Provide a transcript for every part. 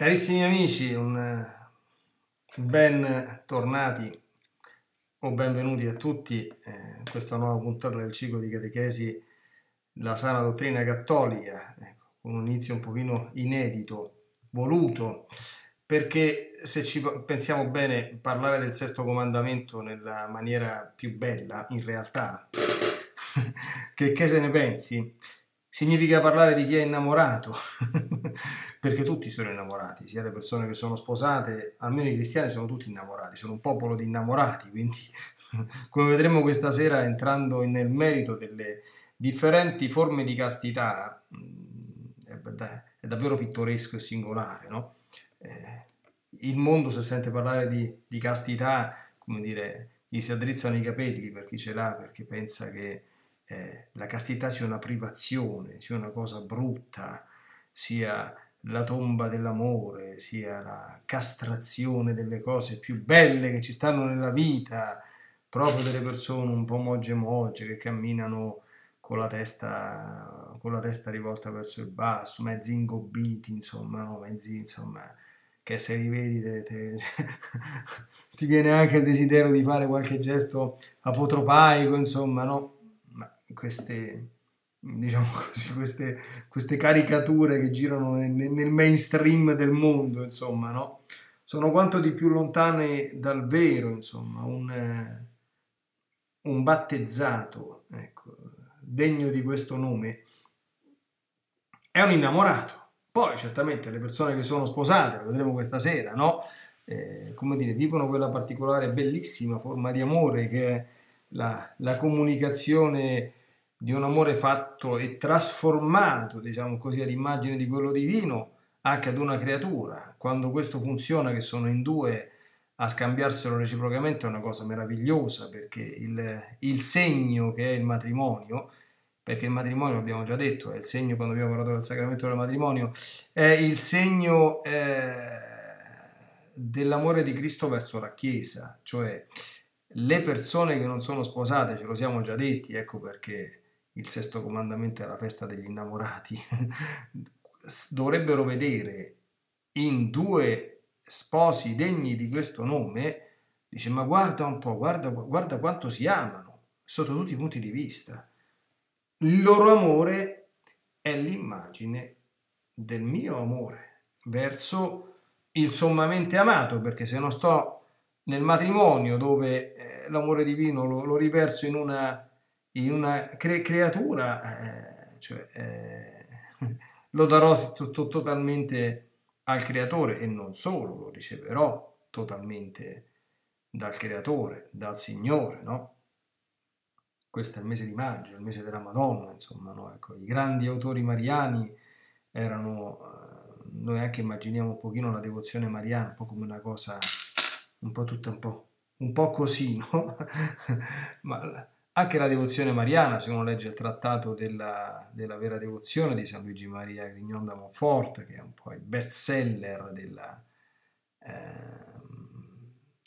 Carissimi amici, ben tornati o benvenuti a tutti in questa nuova puntata del ciclo di catechesi La Sana Dottrina Cattolica, ecco, con un inizio un pochino inedito, voluto, perché se ci pensiamo bene, parlare del sesto comandamento nella maniera più bella, in realtà, che se ne pensi, significa parlare di chi è innamorato, perché tutti sono innamorati, sia le persone che sono sposate, almeno i cristiani sono tutti innamorati, sono un popolo di innamorati, quindi come vedremo questa sera entrando nel merito delle differenti forme di castità, è davvero pittoresco e singolare, no? Il mondo, se sente parlare di castità, come dire, gli si addrizzano i capelli per chi ce l'ha, perché pensa che la castità sia una privazione, sia una cosa brutta, sia la tomba dell'amore, sia la castrazione delle cose più belle che ci stanno nella vita, proprio delle persone un po' mogge che camminano con la testa rivolta verso il basso, mezzi ingobbiti, insomma, no, mezzi, insomma, che se li vedi ti viene anche il desiderio di fare qualche gesto apotropaico, insomma, no? Queste, diciamo così, queste caricature che girano nel mainstream del mondo, insomma, no? Sono quanto di più lontane dal vero, insomma, un battezzato, ecco, degno di questo nome, è un innamorato. Poi certamente le persone che sono sposate, lo vedremo questa sera, no? Come dire, vivono quella particolare bellissima forma di amore che è la comunicazione di un amore fatto e trasformato, diciamo così, all'immagine di quello divino anche ad una creatura. Quando questo funziona, che sono in due a scambiarselo reciprocamente, è una cosa meravigliosa, perché il segno che è il matrimonio, perché il matrimonio, abbiamo già detto, è il segno, quando abbiamo parlato del sacramento del matrimonio, è il segno dell'amore di Cristo verso la Chiesa, cioè le persone che non sono sposate, ce lo siamo già detti, ecco perché il sesto comandamento è la festa degli innamorati, dovrebbero vedere in due sposi degni di questo nome, dice, ma guarda un po', guarda quanto si amano, sotto tutti i punti di vista. Il loro amore è l'immagine del mio amore verso il sommamente amato, perché se non sto nel matrimonio, dove l'amore divino lo riverso in una creatura, lo darò totalmente al creatore, e non solo, lo riceverò totalmente dal creatore, dal Signore, no? Questo è il mese di maggio, il mese della Madonna, insomma, no? Ecco, i grandi autori mariani erano, noi anche immaginiamo un pochino la devozione mariana, un po' come una cosa un po' così, no? Ma anche la devozione mariana, se uno legge il trattato della vera devozione di San Luigi Maria Grignon da Monfort, che è un po' il best seller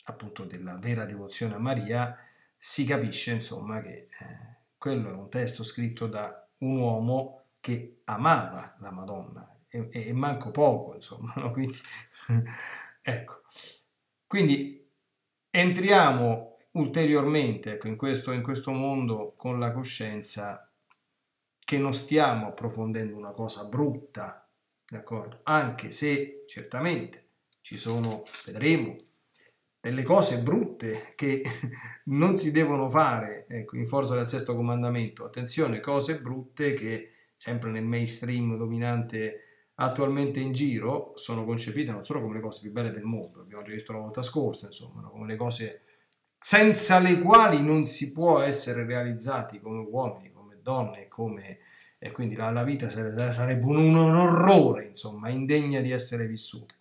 appunto della vera devozione a Maria, si capisce, insomma, che quello è un testo scritto da un uomo che amava la Madonna, e manco poco, insomma, no? Quindi ecco. Quindi entriamo ulteriormente, ecco, in questo mondo con la coscienza che non stiamo approfondendo una cosa brutta, d'accordo? Anche se certamente ci sono, vedremo, delle cose brutte che non si devono fare, ecco, in forza del sesto comandamento. Attenzione, cose brutte che sempre nel mainstream dominante attualmente in giro sono concepite non solo come le cose più belle del mondo, abbiamo già visto la volta scorsa, insomma, come le cose senza le quali non si può essere realizzati come uomini, come donne, e quindi la vita sarebbe un orrore, insomma, indegna di essere vissuta.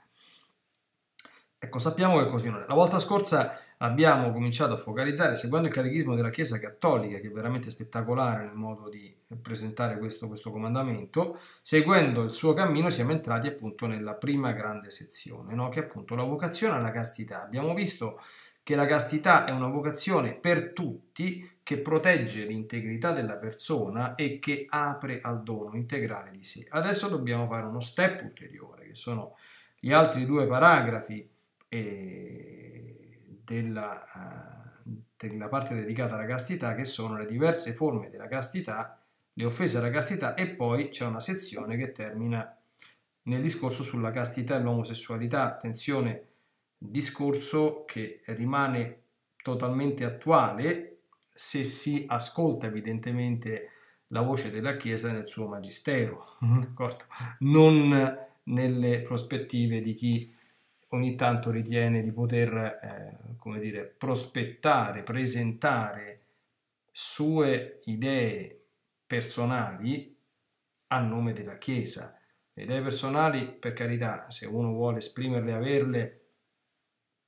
Ecco, sappiamo che così non è. La volta scorsa abbiamo cominciato a focalizzare, seguendo il Catechismo della Chiesa Cattolica, che è veramente spettacolare nel modo di presentare questo comandamento, seguendo il suo cammino siamo entrati appunto nella prima grande sezione, no? Che è appunto la vocazione alla castità. Abbiamo visto che la castità è una vocazione per tutti, che protegge l'integrità della persona e che apre al dono integrale di sé. Adesso dobbiamo fare uno step ulteriore, che sono Gli altri due paragrafi della parte dedicata alla castità, che sono le diverse forme della castità, le offese alla castità, e poi c'è una sezione che termina nel discorso sulla castità e l'omosessualità. Attenzione, discorso che rimane totalmente attuale se si ascolta evidentemente la voce della Chiesa nel suo magistero, non nelle prospettive di chi ogni tanto ritiene di poter, come dire, prospettare, presentare sue idee personali a nome della Chiesa. Le idee personali, per carità, se uno vuole esprimerle, averle,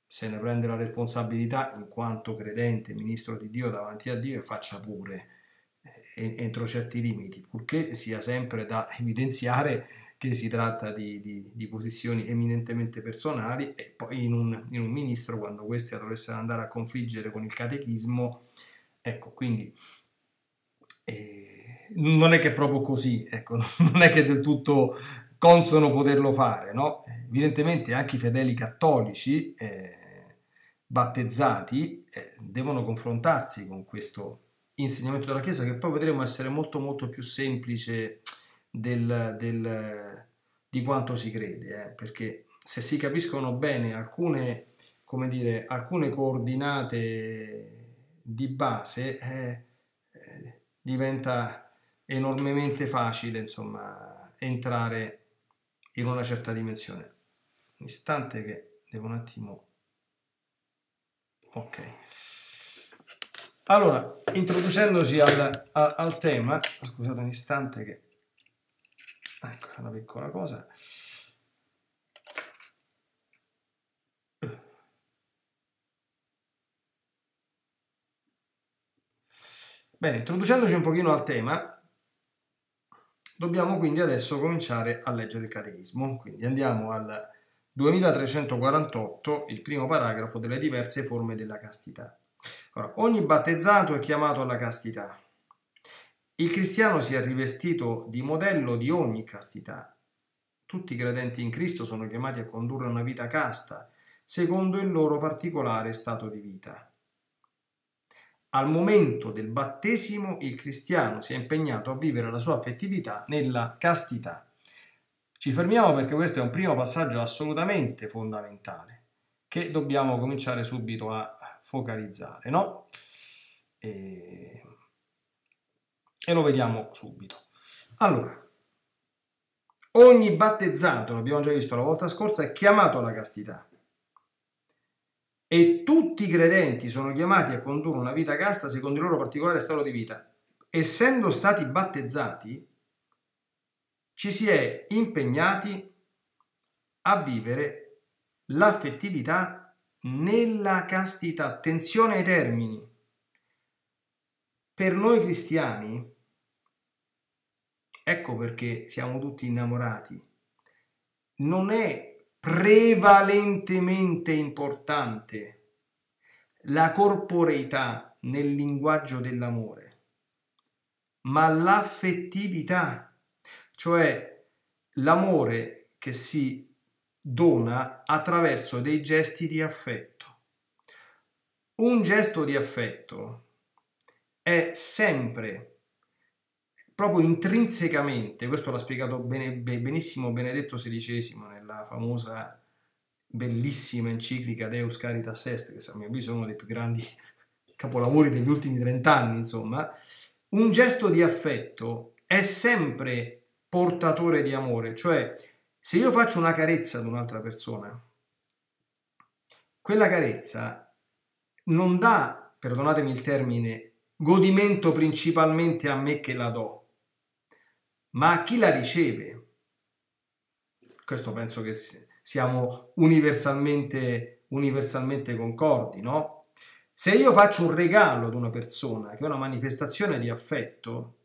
se ne prende la responsabilità in quanto credente, ministro di Dio davanti a Dio, e faccia pure entro certi limiti, purché sia sempre da evidenziare che si tratta di posizioni eminentemente personali, e poi in un ministro, quando questi dovessero andare a confliggere con il catechismo, ecco, quindi non è che è proprio così, ecco, non è che è del tutto consono poterlo fare, no? Evidentemente anche i fedeli cattolici battezzati devono confrontarsi con questo insegnamento della Chiesa, che poi vedremo essere molto molto più semplice di quanto si crede, perché se si capiscono bene alcune, come dire, alcune coordinate di base, diventa enormemente facile, insomma, entrare in una certa dimensione. Un istante che devo un attimo... Ok. Allora, introducendosi al tema, scusate un istante che... Ecco, una piccola cosa. Bene, introducendoci un pochino al tema, dobbiamo quindi adesso cominciare a leggere il Catechismo. Quindi andiamo al 2348, il primo paragrafo, delle diverse forme della castità. Allora, ogni battezzato è chiamato alla castità. Il cristiano si è rivestito di modello di ogni castità. Tutti i credenti in Cristo sono chiamati a condurre una vita casta, secondo il loro particolare stato di vita. Al momento del battesimo il cristiano si è impegnato a vivere la sua affettività nella castità. Ci fermiamo perché questo è un primo passaggio assolutamente fondamentale che dobbiamo cominciare subito a focalizzare, no? E lo vediamo subito. Allora, ogni battezzato, l'abbiamo già visto la volta scorsa, è chiamato alla castità. E tutti i credenti sono chiamati a condurre una vita casta secondo il loro particolare stato di vita. Essendo stati battezzati, ci si è impegnati a vivere l'affettività nella castità. Attenzione ai termini. Per noi cristiani, ecco perché siamo tutti innamorati, non è prevalentemente importante la corporeità nel linguaggio dell'amore, ma l'affettività, cioè l'amore che si dona attraverso dei gesti di affetto. Un gesto di affetto è sempre, proprio intrinsecamente, questo l'ha spiegato benissimo Benedetto XVI nella famosa bellissima enciclica Deus Caritas Est, che a mio avviso è uno dei più grandi capolavori degli ultimi 30 anni, insomma, un gesto di affetto è sempre portatore di amore, cioè se io faccio una carezza ad un'altra persona, quella carezza non dà, perdonatemi il termine, godimento principalmente a me che la do, ma a chi la riceve. Questo penso che siamo universalmente concordi, no? Se io faccio un regalo ad una persona, che è una manifestazione di affetto,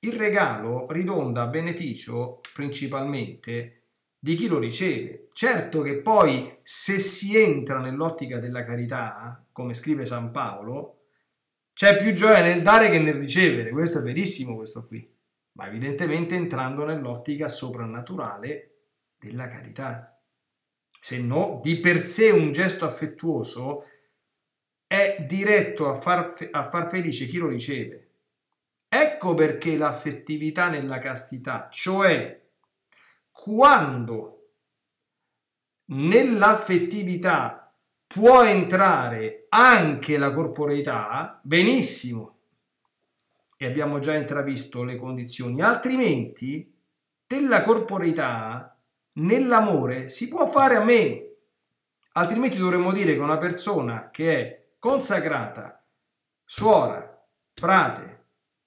il regalo ridonda a beneficio principalmente di chi lo riceve. Certo che poi, se si entra nell'ottica della carità, come scrive San Paolo, c'è più gioia nel dare che nel ricevere, questo è verissimo, questo qui, ma evidentemente entrando nell'ottica soprannaturale della carità. se no di per sé un gesto affettuoso è diretto a far felice chi lo riceve. Ecco perché l'affettività nella castità, cioè quando nell'affettività può entrare anche la corporeità, benissimo, e abbiamo già intravisto le condizioni, altrimenti della corporeità nell'amore si può fare a meno, altrimenti dovremmo dire che una persona che è consacrata, suora, frate,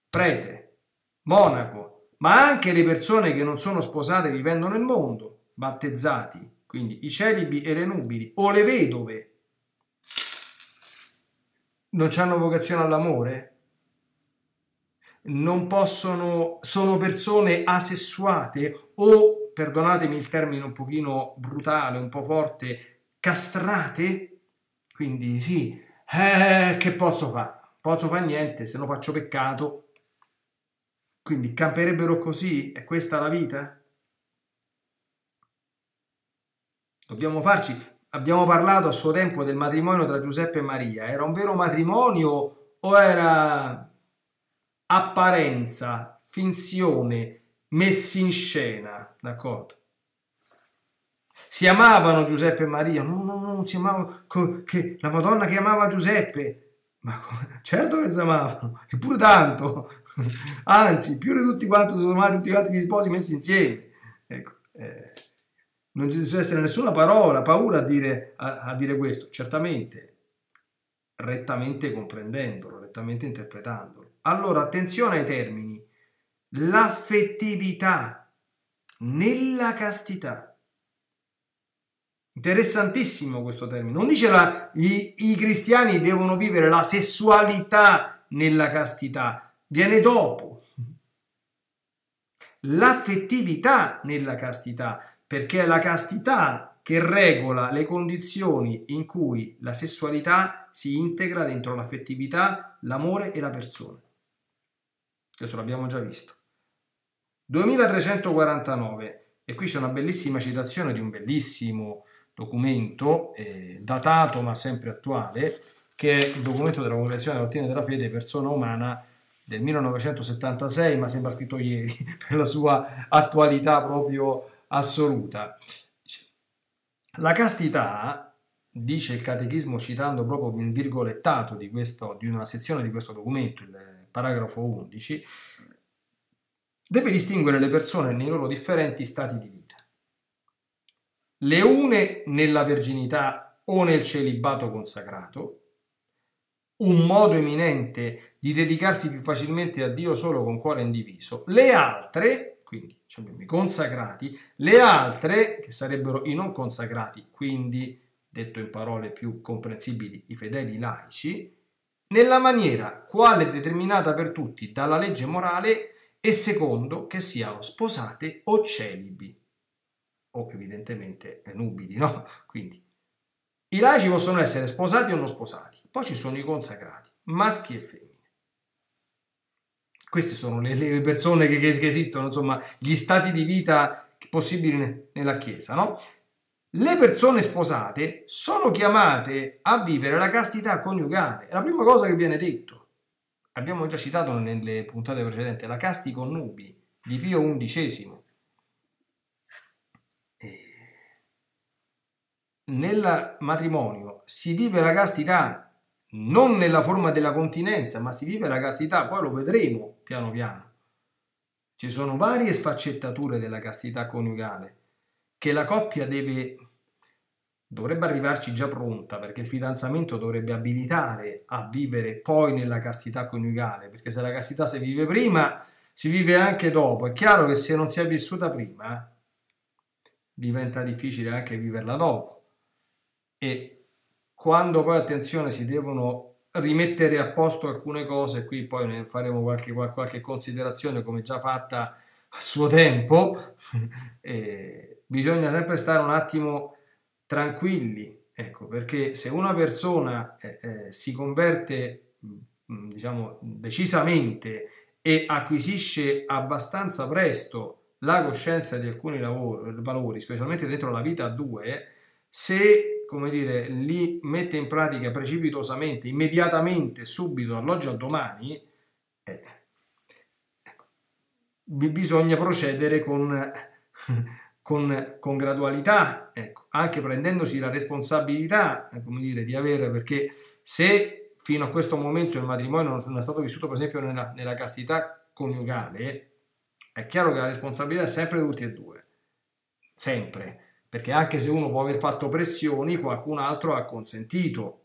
prete, monaco, ma anche le persone che non sono sposate vivendo nel mondo, battezzati, quindi i celibi e le nubili, o le vedove, non hanno vocazione all'amore? Non possono, sono persone asessuate o, perdonatemi il termine un pochino brutale, un po' forte, castrate? Quindi sì, che posso fare? Posso fare niente, se no faccio peccato. Quindi camperebbero così? È questa la vita? Dobbiamo farci, abbiamo parlato a suo tempo del matrimonio tra Giuseppe e Maria, era un vero matrimonio o era apparenza, finzione, messi in scena, d'accordo? Si amavano Giuseppe e Maria? No, non si amavano, che la Madonna che amava Giuseppe, ma certo che si amavano, eppure tanto, anzi più di tutti quanti sono amati tutti gli altri sposi messi insieme. Ecco, non ci deve essere nessuna paura a dire questo, certamente rettamente comprendendolo, rettamente interpretandolo. Allora attenzione ai termini, l'affettività nella castità. Interessantissimo questo termine, non dice i cristiani devono vivere la sessualità nella castità, viene dopo l'affettività nella castità, perché è la castità che regola le condizioni in cui la sessualità si integra dentro l'affettività, l'amore e la persona. Questo l'abbiamo già visto. 2349, e qui c'è una bellissima citazione di un bellissimo documento datato ma sempre attuale, che è il documento della Congregazione per la Dottrina della Fede, persona umana, del 1976, ma sembra scritto ieri per la sua attualità proprio assoluta. La castità, dice il Catechismo citando proprio un virgolettato di una sezione di questo documento, il paragrafo 11, deve distinguere le persone nei loro differenti stati di vita, le une nella verginità o nel celibato consacrato, un modo eminente di dedicarsi più facilmente a Dio solo con cuore indiviso, le altre, quindi cioè i consacrati, le altre che sarebbero i non consacrati, quindi detto in parole più comprensibili i fedeli laici, nella maniera quale determinata per tutti dalla legge morale e secondo che siano sposate o celibi, o evidentemente nubili, no? Quindi i laici possono essere sposati o non sposati, poi ci sono i consacrati, maschi e femmine. Queste sono le persone che esistono, insomma, gli stati di vita possibili nella Chiesa, no? Le persone sposate sono chiamate a vivere la castità coniugale, è la prima cosa che viene detto. Abbiamo già citato nelle puntate precedenti la Casti Connubii di Pio XI. Nel matrimonio si vive la castità non nella forma della continenza, ma si vive la castità, poi lo vedremo piano piano. Ci sono varie sfaccettature della castità coniugale che la coppia dovrebbe arrivarci già pronta, perché il fidanzamento dovrebbe abilitare a vivere poi nella castità coniugale, perché se la castità si vive prima, si vive anche dopo. È chiaro che se non si è vissuta prima, diventa difficile anche viverla dopo. E quando poi, attenzione, si devono rimettere a posto alcune cose, qui poi ne faremo qualche considerazione come già fatta a suo tempo, bisogna sempre stare un attimo tranquilli, ecco, perché se una persona si converte, diciamo, decisamente e acquisisce abbastanza presto la coscienza di alcuni valori, specialmente dentro la vita a due, se, come dire, li mette in pratica precipitosamente, immediatamente, subito, dall'oggi al domani, bisogna procedere con gradualità, ecco, anche prendendosi la responsabilità, come dire, di avere, perché se fino a questo momento il matrimonio non è stato vissuto, per esempio, nella castità coniugale, è chiaro che la responsabilità è sempre di tutti e due, sempre. Perché anche se uno può aver fatto pressioni, qualcun altro ha consentito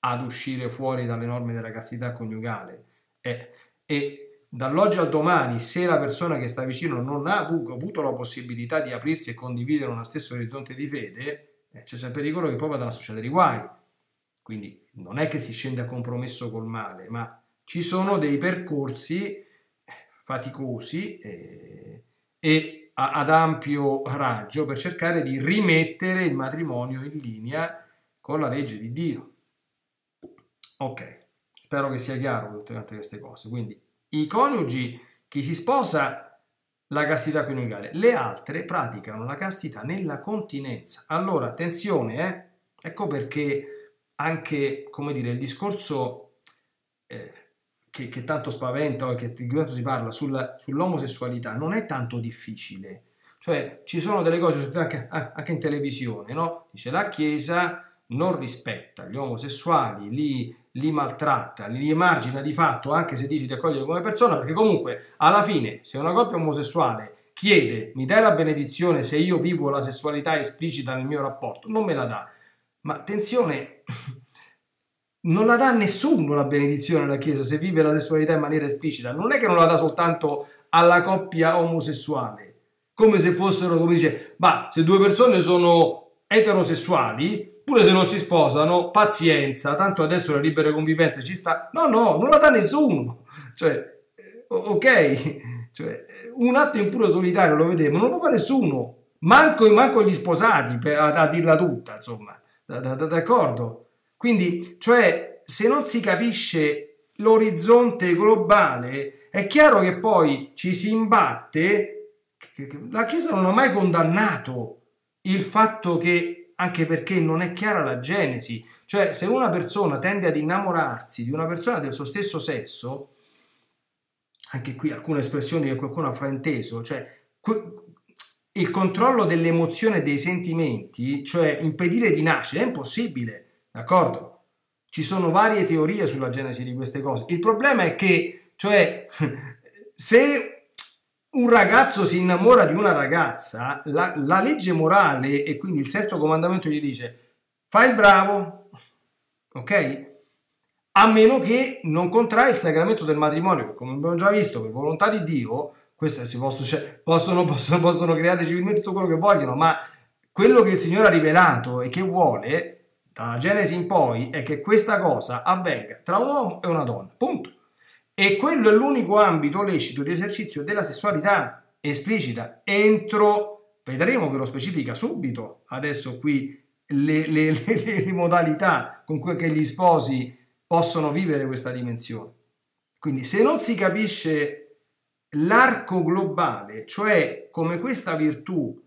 ad uscire fuori dalle norme della castità coniugale. E dall'oggi al domani, se la persona che sta vicino non ha avuto la possibilità di aprirsi e condividere uno stesso orizzonte di fede, c'è sempre il pericolo che poi vadano a succedere i guai. Quindi non è che si scende a compromesso col male, ma ci sono dei percorsi faticosi ad ampio raggio per cercare di rimettere il matrimonio in linea con la legge di Dio. Ok, spero che sia chiaro tutte queste cose. Quindi i coniugi, chi si sposa, la castità coniugale, le altre praticano la castità nella continenza. Allora attenzione, ecco perché anche, come dire, il discorso che tanto spaventa o che tanto si parla sull'omosessualità non è tanto difficile. Cioè ci sono delle cose anche in televisione, no? Dice la Chiesa non rispetta gli omosessuali, li maltratta, li emargina di fatto, anche se dici di accoglierli come persona, perché comunque alla fine se una coppia omosessuale chiede mi dai la benedizione se io vivo la sessualità esplicita nel mio rapporto, non me la dà. Ma attenzione, non la dà nessuno la benedizione alla Chiesa se vive la sessualità in maniera esplicita. Non è che non la dà soltanto alla coppia omosessuale, come se fossero, come dice, ma se due persone sono eterosessuali, pure se non si sposano, pazienza, tanto adesso la libera convivenza ci sta. No, no, non la dà nessuno. Cioè, ok, cioè, un atto impuro solitario, lo vedemo, non lo fa nessuno, manco gli sposati, a dirla tutta, insomma, d'accordo? Quindi, cioè, se non si capisce l'orizzonte globale, è chiaro che poi ci si imbatte. La Chiesa non ha mai condannato il fatto che, anche perché non è chiara la Genesi, cioè se una persona tende ad innamorarsi di una persona del suo stesso sesso, anche qui alcune espressioni che qualcuno ha frainteso, cioè il controllo dell'emozione e dei sentimenti, cioè impedire di nascere, è impossibile. D'accordo? Ci sono varie teorie sulla genesi di queste cose. Il problema è che, cioè, se un ragazzo si innamora di una ragazza, la legge morale, e quindi il sesto comandamento, gli dice fai il bravo, ok? A meno che non contrai il sacramento del matrimonio, che come abbiamo già visto, per volontà di Dio, questo si possono creare civilmente tutto quello che vogliono, ma quello che il Signore ha rivelato e che vuole dalla Genesi in poi è che questa cosa avvenga tra un uomo e una donna, punto. E quello è l'unico ambito lecito di esercizio della sessualità esplicita, entro, vedremo che lo specifica subito, adesso qui le modalità con cui gli sposi possono vivere questa dimensione. Quindi se non si capisce l'arco globale, cioè come questa virtù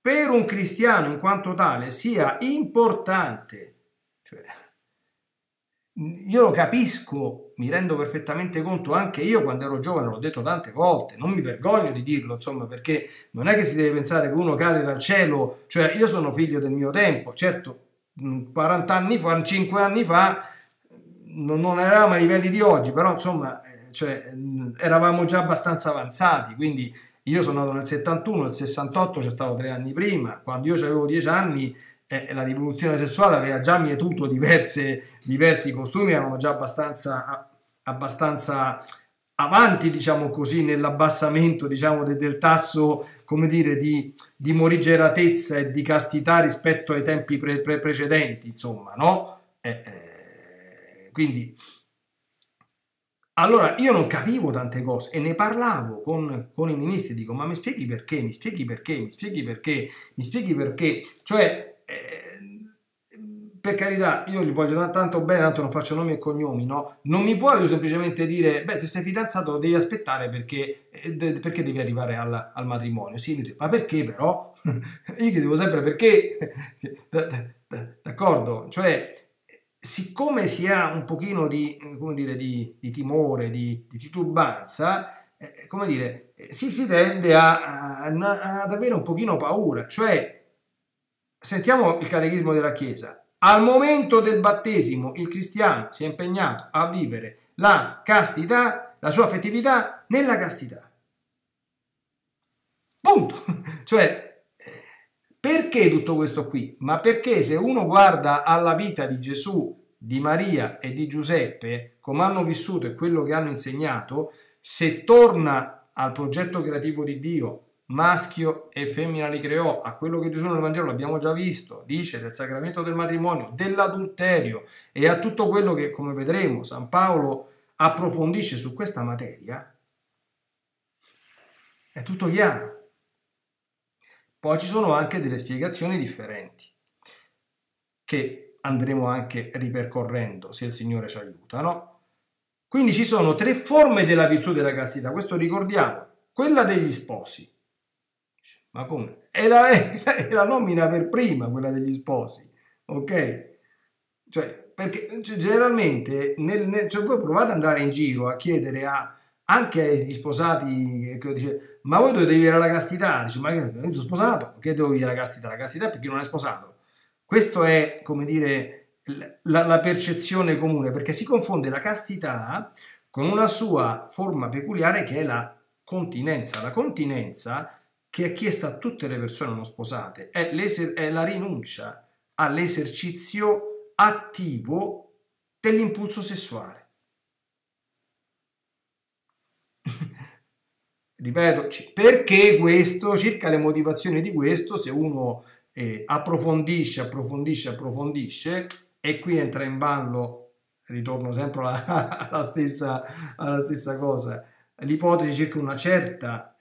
per un cristiano in quanto tale sia importante, cioè, io lo capisco, mi rendo perfettamente conto, anche io quando ero giovane l'ho detto tante volte, non mi vergogno di dirlo, insomma, perché non è che si deve pensare che uno cade dal cielo, cioè io sono figlio del mio tempo, certo 40 anni fa, 5 anni fa non eravamo ai livelli di oggi, però insomma, cioè, eravamo già abbastanza avanzati, quindi io sono nato nel 71, nel 68 c'è stato 3 anni prima, quando io avevo 10 anni la rivoluzione sessuale aveva già mietuto diversi costumi, erano già abbastanza avanti, diciamo così, nell'abbassamento, diciamo, del tasso, come dire, di morigeratezza e di castità rispetto ai tempi precedenti, insomma, no? Quindi... Allora io non capivo tante cose e ne parlavo con i ministri, dico ma mi spieghi perché, mi spieghi perché, mi spieghi perché, mi spieghi perché, cioè per carità, io gli voglio tanto bene, tanto non faccio nomi e cognomi, no? Non mi puoi semplicemente dire, beh, se sei fidanzato devi aspettare perché devi arrivare al matrimonio. Sì, mi dice, ma perché però? Io chiedevo sempre perché, d'accordo? Cioè, siccome si ha un pochino di, come dire, di timore, di titubanza, come dire, si tende ad avere un pochino paura, cioè... Sentiamo il Catechismo della Chiesa. Al momento del battesimo il cristiano si è impegnato a vivere la castità, la sua affettività nella castità. Punto. Cioè, perché tutto questo qui? Ma perché se uno guarda alla vita di Gesù, di Maria e di Giuseppe, come hanno vissuto e quello che hanno insegnato, se torna al progetto creativo di Dio, maschio e femmina li creò, a quello che Gesù nel Vangelo, l'abbiamo già visto, dice del sacramento del matrimonio, dell'adulterio e a tutto quello che, come vedremo, San Paolo approfondisce su questa materia, è tutto chiaro. Poi ci sono anche delle spiegazioni differenti che andremo anche ripercorrendo se il Signore ci aiuta, no? Quindi ci sono tre forme della virtù della castità, questo ricordiamo. Quella degli sposi, ma come? È la nomina per prima quella degli sposi, ok? Cioè, perché generalmente, cioè voi provate ad andare in giro a chiedere anche agli sposati, che dice, ma voi dovete vivere la castità? Dice, ma io sono sposato, perché devo vivere la castità? La castità è per chi non è sposato. Questo è, come dire, la percezione comune, perché si confonde la castità con una sua forma peculiare che è la continenza che è chiesta a tutte le persone non sposate, è la rinuncia all'esercizio attivo dell'impulso sessuale. Ripeto, perché questo, circa le motivazioni di questo, se uno approfondisce, e qui entra in ballo, ritorno sempre alla stessa cosa, l'ipotesi circa una certa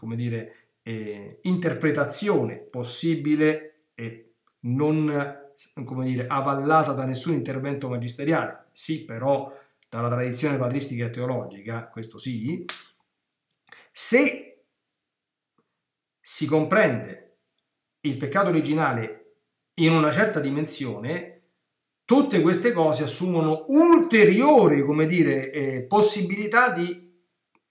come dire, interpretazione possibile e non, come dire, avallata da nessun intervento magisteriale, sì, però dalla tradizione patristica e teologica, questo sì, se si comprende il peccato originale in una certa dimensione, tutte queste cose assumono ulteriori, come dire, possibilità di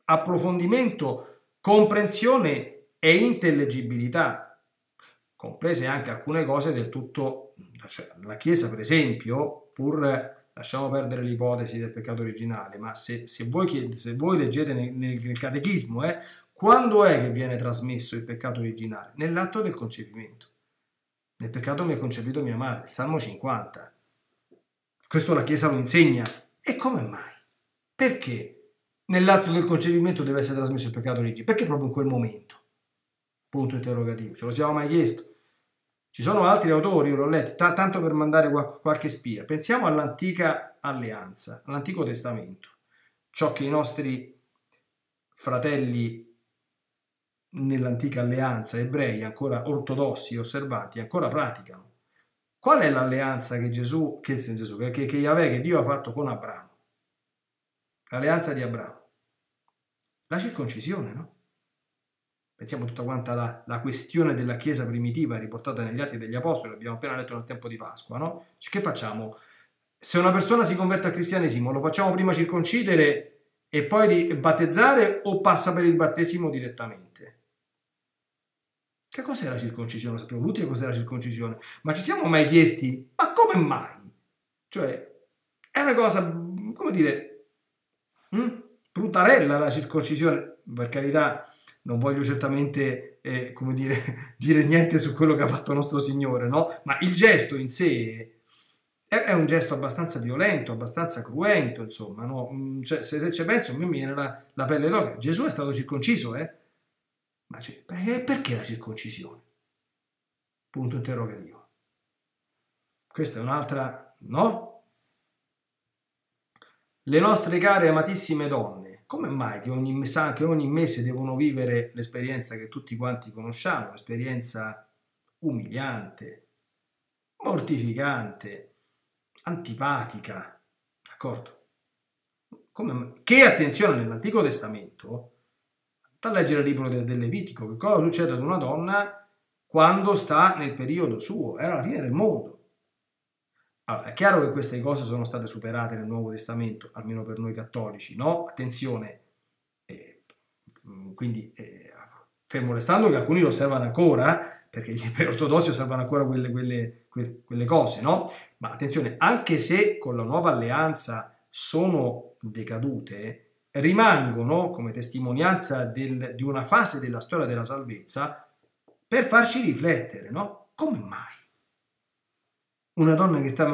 approfondimento, comprensione e intellegibilità, comprese anche alcune cose del tutto, cioè la Chiesa per esempio, pur lasciamo perdere l'ipotesi del peccato originale, ma se voi leggete nel Catechismo, quando è che viene trasmesso il peccato originale? Nell'atto del concepimento. Nel peccato mi ha concepito mia madre, il Salmo 50. Questo la Chiesa lo insegna. E come mai? Perché nell'atto del concepimento deve essere trasmesso il peccato originale? Perché proprio in quel momento? Punto interrogativo. Ce lo siamo mai chiesto? Ci sono altri autori, io l'ho letto, tanto per mandare qualche spia. Pensiamo all'antica alleanza, all'Antico Testamento. Ciò che i nostri fratelli nell'antica alleanza, ebrei, ancora ortodossi, osservanti, ancora praticano. Qual è l'alleanza che Yahweh, che Dio ha fatto con Abramo? L'alleanza di Abramo. La circoncisione, no? Pensiamo tutta quanta la questione della Chiesa primitiva riportata negli Atti degli Apostoli, l'abbiamo appena letto nel tempo di Pasqua, no? Che facciamo? Se una persona si converte al cristianesimo, lo facciamo prima circoncidere e poi battezzare o passa per il battesimo direttamente? Che cos'è la circoncisione? Sappiamo tutti che cos'è la circoncisione, ma ci siamo mai chiesti, ma come mai? Cioè, è una cosa, come dire, bruttarella la circoncisione, per carità, non voglio certamente, come dire, dire niente su quello che ha fatto nostro Signore, no? Ma il gesto in sé è un gesto abbastanza violento, abbastanza cruento, insomma, no? Cioè, se ci penso, mi viene la pelle d'oca. Gesù è stato circonciso, Ma perché la circoncisione? Punto interrogativo. Questa è un'altra, no? Le nostre care amatissime donne, come mai che ogni mese devono vivere l'esperienza che tutti quanti conosciamo, l'esperienza umiliante, mortificante, antipatica, d'accordo? Come, che attenzione, nell'Antico Testamento, a leggere il libro del Levitico, che cosa succede ad una donna quando sta nel periodo suo, era la fine del mondo. Allora, è chiaro che queste cose sono state superate nel Nuovo Testamento, almeno per noi cattolici, no? Attenzione, quindi fermo restando che alcuni lo osservano ancora, perché gli ortodossi osservano ancora quelle cose, no? Ma attenzione, anche se con la nuova alleanza sono decadute, rimangono come testimonianza di una fase della storia della salvezza per farci riflettere, no? Come mai? Una donna che sta...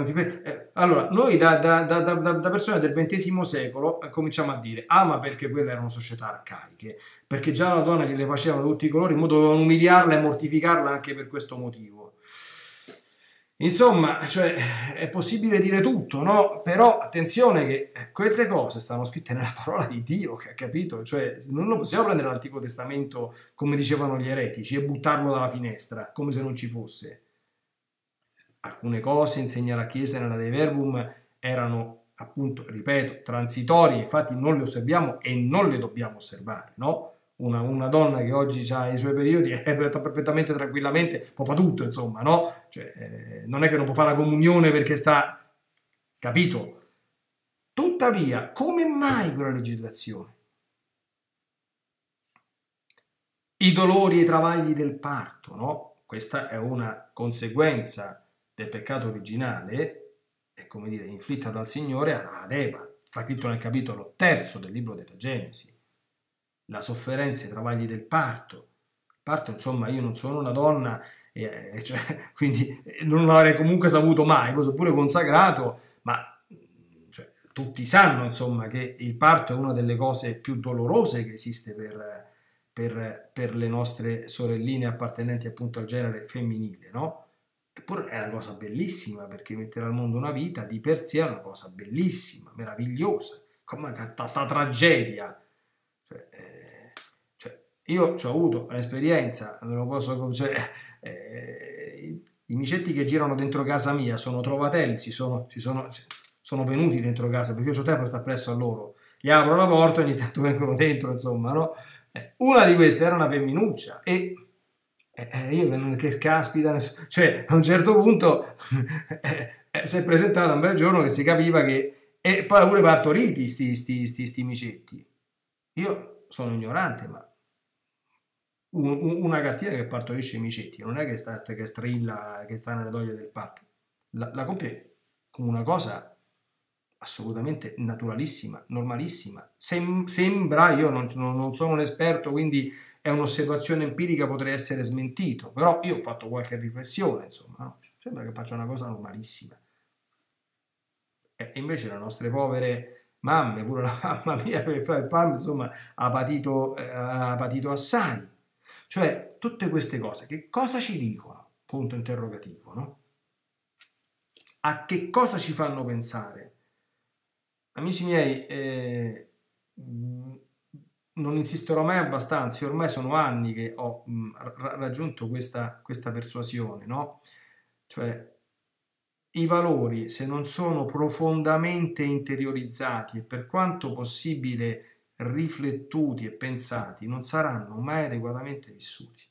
Allora, noi da persone del XX secolo cominciamo a dire, ah, ma perché quelle erano società arcaiche, perché già la donna che le facevano tutti i colori, mo dovevano umiliarla e mortificarla anche per questo motivo. Insomma, cioè, è possibile dire tutto, no? Però, attenzione che quelle cose stanno scritte nella parola di Dio, che ha capito? Cioè, non lo possiamo prendere l'Antico Testamento, come dicevano gli eretici, e buttarlo dalla finestra, come se non ci fosse. Alcune cose, insegna la Chiesa nella De Verbum, erano appunto, ripeto, transitorie, infatti non le osserviamo e non le dobbiamo osservare, no? Una donna che oggi ha i suoi periodi è perfettamente tranquillamente, può fare tutto, insomma, no? Cioè, non è che non può fare la comunione perché sta... capito? Tuttavia, come mai quella legislazione? I dolori e i travagli del parto, no? Questa è una conseguenza del peccato originale, è come dire, inflitta dal Signore ad Eva, scritto nel capitolo 3 del libro della Genesi. La sofferenza, i travagli del parto. Il parto, insomma, io non sono una donna, cioè, quindi non l'avrei comunque saputo mai, questo pure consacrato, ma cioè, tutti sanno, insomma, che il parto è una delle cose più dolorose che esiste per le nostre sorelline appartenenti appunto al genere femminile, no? Eppure è una cosa bellissima, perché mettere al mondo una vita di per sé è una cosa bellissima, meravigliosa, come questa tragedia. Cioè, io ho avuto un'esperienza, non lo posso, cioè, i micetti che girano dentro casa mia sono trovatelli, sono venuti dentro casa, perché io ho tempo a stare presso a loro, gli apro la porta e ogni tanto vengono dentro, insomma, no? Una di queste era una femminuccia e io che caspita, cioè a un certo punto si è presentata un bel giorno che si capiva che, e poi pure partoriti sti micetti. Io sono ignorante, ma una gattina che partorisce i micetti non è che sta, che strilla, che sta nelle doglie del parto, la compie come una cosa assolutamente naturalissima, normalissima. Sembra, io non sono un esperto, quindi è un'osservazione empirica, potrei essere smentito, però io ho fatto qualche riflessione, insomma, no? Sembra che faccia una cosa normalissima. E invece le nostre povere mamme, pure la mamma mia che fa il farm, insomma, ha patito assai. Cioè, tutte queste cose, che cosa ci dicono? Punto interrogativo, no? A che cosa ci fanno pensare? Amici miei, non insisterò mai abbastanza, ormai sono anni che ho raggiunto questa persuasione, no? Cioè, i valori, se non sono profondamente interiorizzati e per quanto possibile riflettuti e pensati, non saranno mai adeguatamente vissuti.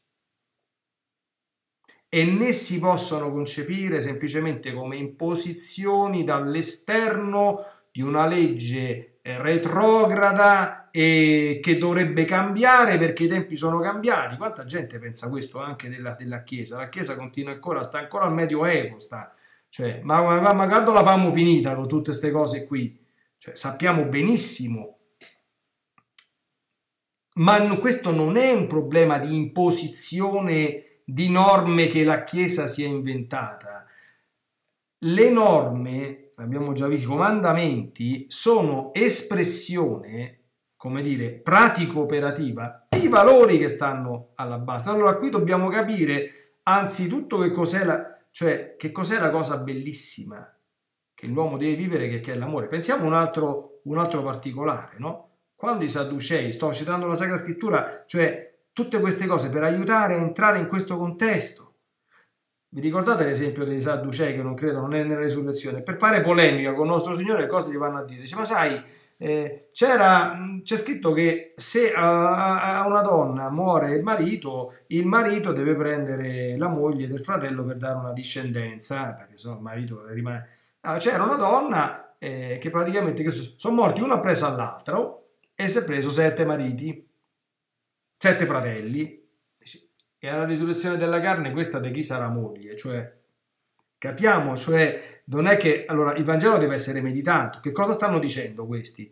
E né si possono concepire semplicemente come imposizioni dall'esterno di una legge retrograda e che dovrebbe cambiare perché i tempi sono cambiati. Quanta gente pensa questo anche della Chiesa? La Chiesa continua ancora, sta ancora al Medioevo, sta... Cioè, ma quando la famo finita con tutte queste cose qui? Cioè, sappiamo benissimo. Ma questo non è un problema di imposizione di norme che la Chiesa si è inventata. Le norme, l'abbiamo già visto, i comandamenti, sono espressione, come dire, pratico-operativa, dei valori che stanno alla base. Allora qui dobbiamo capire anzitutto che cos'è la... Cioè, che cos'è la cosa bellissima che l'uomo deve vivere, che è l'amore? Pensiamo a un altro particolare, no? Quando i Sadducei, sto citando la Sacra Scrittura, cioè tutte queste cose per aiutare a entrare in questo contesto. Vi ricordate l'esempio dei Sadducei che non credono né nella risurrezione? Per fare polemica con il nostro Signore, cosa gli vanno a dire? Dice, ma sai, c'è scritto che se a una donna muore il marito deve prendere la moglie del fratello per dare una discendenza, perché se no il marito rimane... Allora, c'era una donna che praticamente sono morti uno appresso all'altro e si è preso 7 fratelli. E alla risurrezione della carne, questa di chi sarà moglie? Cioè, capiamo, cioè, non è che... Allora, il Vangelo deve essere meditato. Che cosa stanno dicendo questi?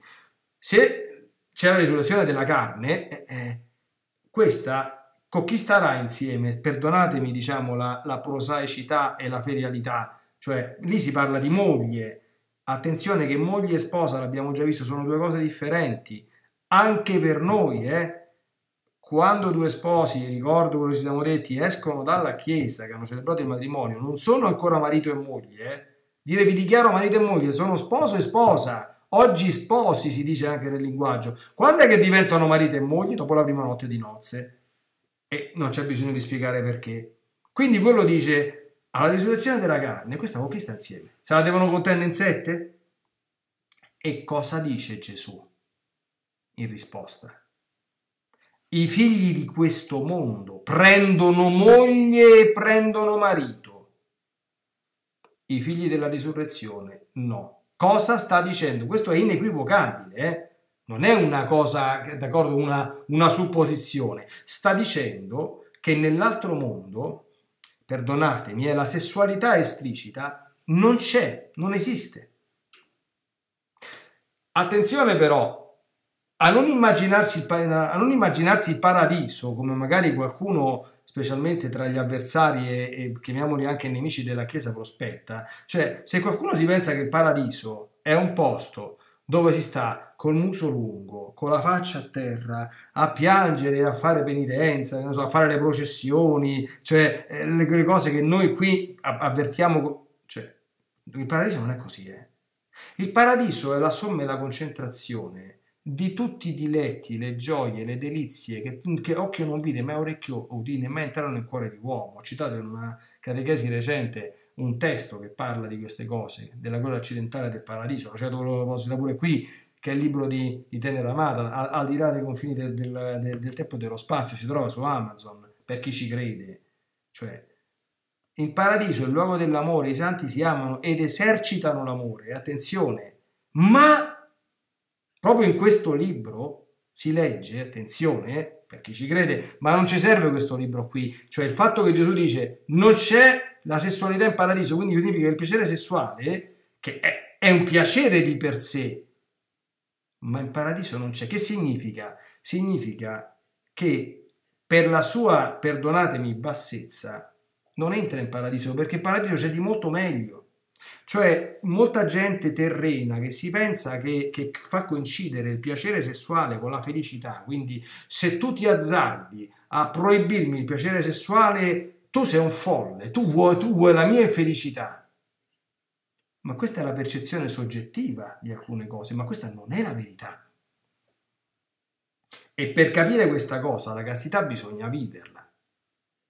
Se c'è la risurrezione della carne, questa, con chi starà insieme? Perdonatemi, diciamo, la prosaicità e la ferialità. Cioè, lì si parla di moglie. Attenzione che moglie e sposa, l'abbiamo già visto, sono due cose differenti. Anche per noi, Quando due sposi, ricordo quello che ci siamo detti, escono dalla chiesa, che hanno celebrato il matrimonio, non sono ancora marito e moglie, Dire vi dichiaro marito e moglie, sono sposo e sposa. Oggi sposi si dice anche nel linguaggio. Quando è che diventano marito e moglie? Dopo la prima notte di nozze. E non c'è bisogno di spiegare perché. Quindi quello dice, alla risurrezione della carne, questa con chi sta insieme? Se la devono contendere in 7? E cosa dice Gesù in risposta? I figli di questo mondo prendono moglie e prendono marito. I figli della risurrezione no. Cosa sta dicendo? Questo è inequivocabile, Non è una cosa, d'accordo, una supposizione. Sta dicendo che nell'altro mondo, perdonatemi, la sessualità esplicita non c'è, non esiste. Attenzione però, a non immaginarsi il paradiso, come magari qualcuno, specialmente tra gli avversari e chiamiamoli anche nemici della Chiesa, prospetta. Cioè, se qualcuno si pensa che il paradiso è un posto dove si sta col muso lungo, con la faccia a terra, a piangere, a fare penitenza, non so, a fare le processioni, cioè le cose che noi qui avvertiamo, cioè, il paradiso non è così. Il paradiso è la somma e la concentrazione di tutti i diletti, le gioie, le delizie che occhio non vide, ma orecchio udì, né mai entrarono nel cuore di uomo. Ho citato in una catechesi recente un testo che parla di queste cose, della gloria accidentale del paradiso. Lo cito, lo posso citare pure qui, che è il libro di Tenera Amata, al di là dei confini del tempo e dello spazio, si trova su Amazon, per chi ci crede. Cioè, in paradiso è il luogo dell'amore, i santi si amano ed esercitano l'amore, attenzione, ma... Proprio in questo libro si legge, attenzione, per chi ci crede, ma non ci serve questo libro qui, cioè il fatto che Gesù dice non c'è la sessualità in paradiso, quindi significa che il piacere sessuale, che è un piacere di per sé, ma in paradiso non c'è. Che significa? Significa che per la sua, perdonatemi, bassezza, non entra in paradiso, perché in paradiso c'è di molto meglio. Cioè, molta gente terrena che si pensa che fa coincidere il piacere sessuale con la felicità, quindi se tu ti azzardi a proibirmi il piacere sessuale, tu sei un folle, tu vuoi la mia infelicità. Ma questa è la percezione soggettiva di alcune cose, ma questa non è la verità. E per capire questa cosa, la castità bisogna viverla.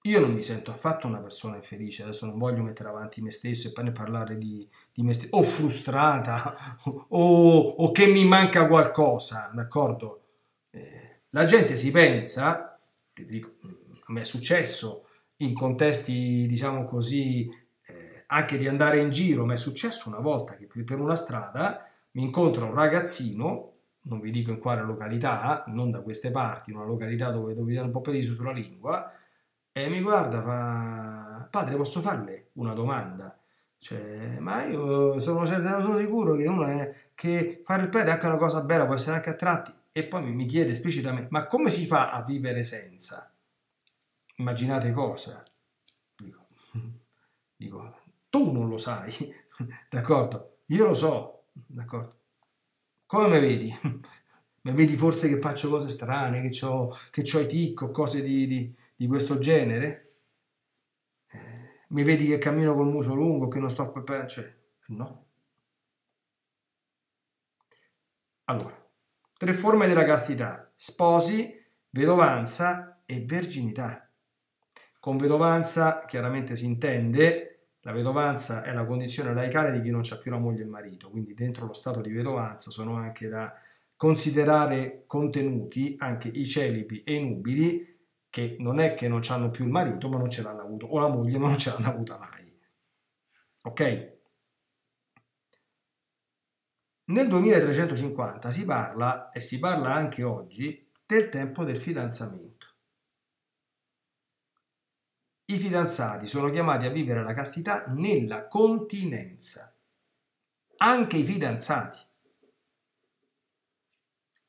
Io non mi sento affatto una persona infelice, adesso non voglio mettere avanti me stesso e parlare di me stesso, o frustrata, o che mi manca qualcosa, d'accordo? La gente si pensa, ti dico, a me è successo in contesti, diciamo così, anche di andare in giro, ma è successo una volta che per una strada mi incontra un ragazzino, non vi dico in quale località, non da queste parti, una località dove dare un po' perizio sulla lingua, e mi guarda, fa: padre, posso farle una domanda? Cioè, ma io sono sicuro che fare il prete è anche una cosa bella, può essere anche a tratti. E poi mi chiede esplicitamente: ma come si fa a vivere senza? Immaginate cosa? Dico tu non lo sai, d'accordo? Io lo so, d'accordo? Come me vedi? Mi vedi forse che faccio cose strane, che c'ho i tic o cose di questo genere? Mi vedi che cammino col muso lungo, che non sto... Cioè, no. Allora, 3 forme della castità: sposi, vedovanza e verginità. Con vedovanza chiaramente si intende, la vedovanza è la condizione laicale di chi non ha più la moglie e il marito, quindi dentro lo stato di vedovanza sono anche da considerare contenuti anche i celibi e i nubili, che non è che non hanno più il marito, ma non ce l'hanno avuto, o la moglie non ce l'hanno avuta mai. Ok? Nel 2350 si parla, e si parla anche oggi, del tempo del fidanzamento. I fidanzati sono chiamati a vivere la castità nella continenza. Anche i fidanzati.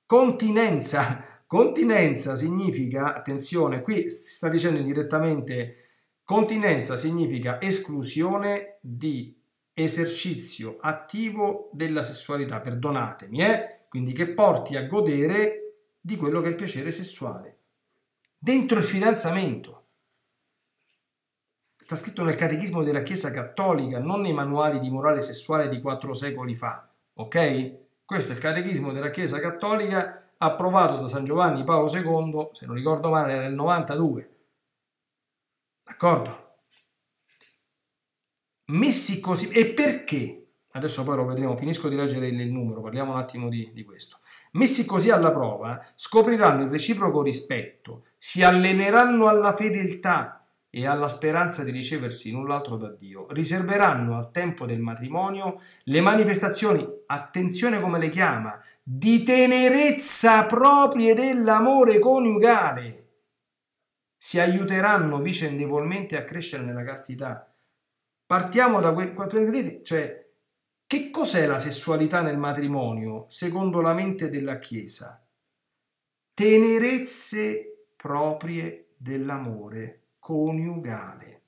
Continenza. Continenza significa, attenzione, qui si sta dicendo indirettamente, continenza significa esclusione di esercizio attivo della sessualità, perdonatemi, quindi che porti a godere di quello che è il piacere sessuale dentro il fidanzamento. Sta scritto nel Catechismo della Chiesa Cattolica, non nei manuali di morale sessuale di 4 secoli fa, ok? Questo è il Catechismo della Chiesa Cattolica approvato da San Giovanni Paolo II, se non ricordo male era nel 92, d'accordo? Messi così, e perché? Adesso poi lo vedremo, finisco di leggere il numero, parliamo un attimo di questo. Messi così alla prova, scopriranno il reciproco rispetto, si alleneranno alla fedeltà e alla speranza di riceversi null'altro da Dio, riserveranno al tempo del matrimonio le manifestazioni, attenzione come le chiama, di tenerezza proprie dell'amore coniugale, si aiuteranno vicendevolmente a crescere nella castità. Partiamo da vedete, cioè, che cos'è la sessualità nel matrimonio secondo la mente della Chiesa? Tenerezze proprie dell'amore coniugale.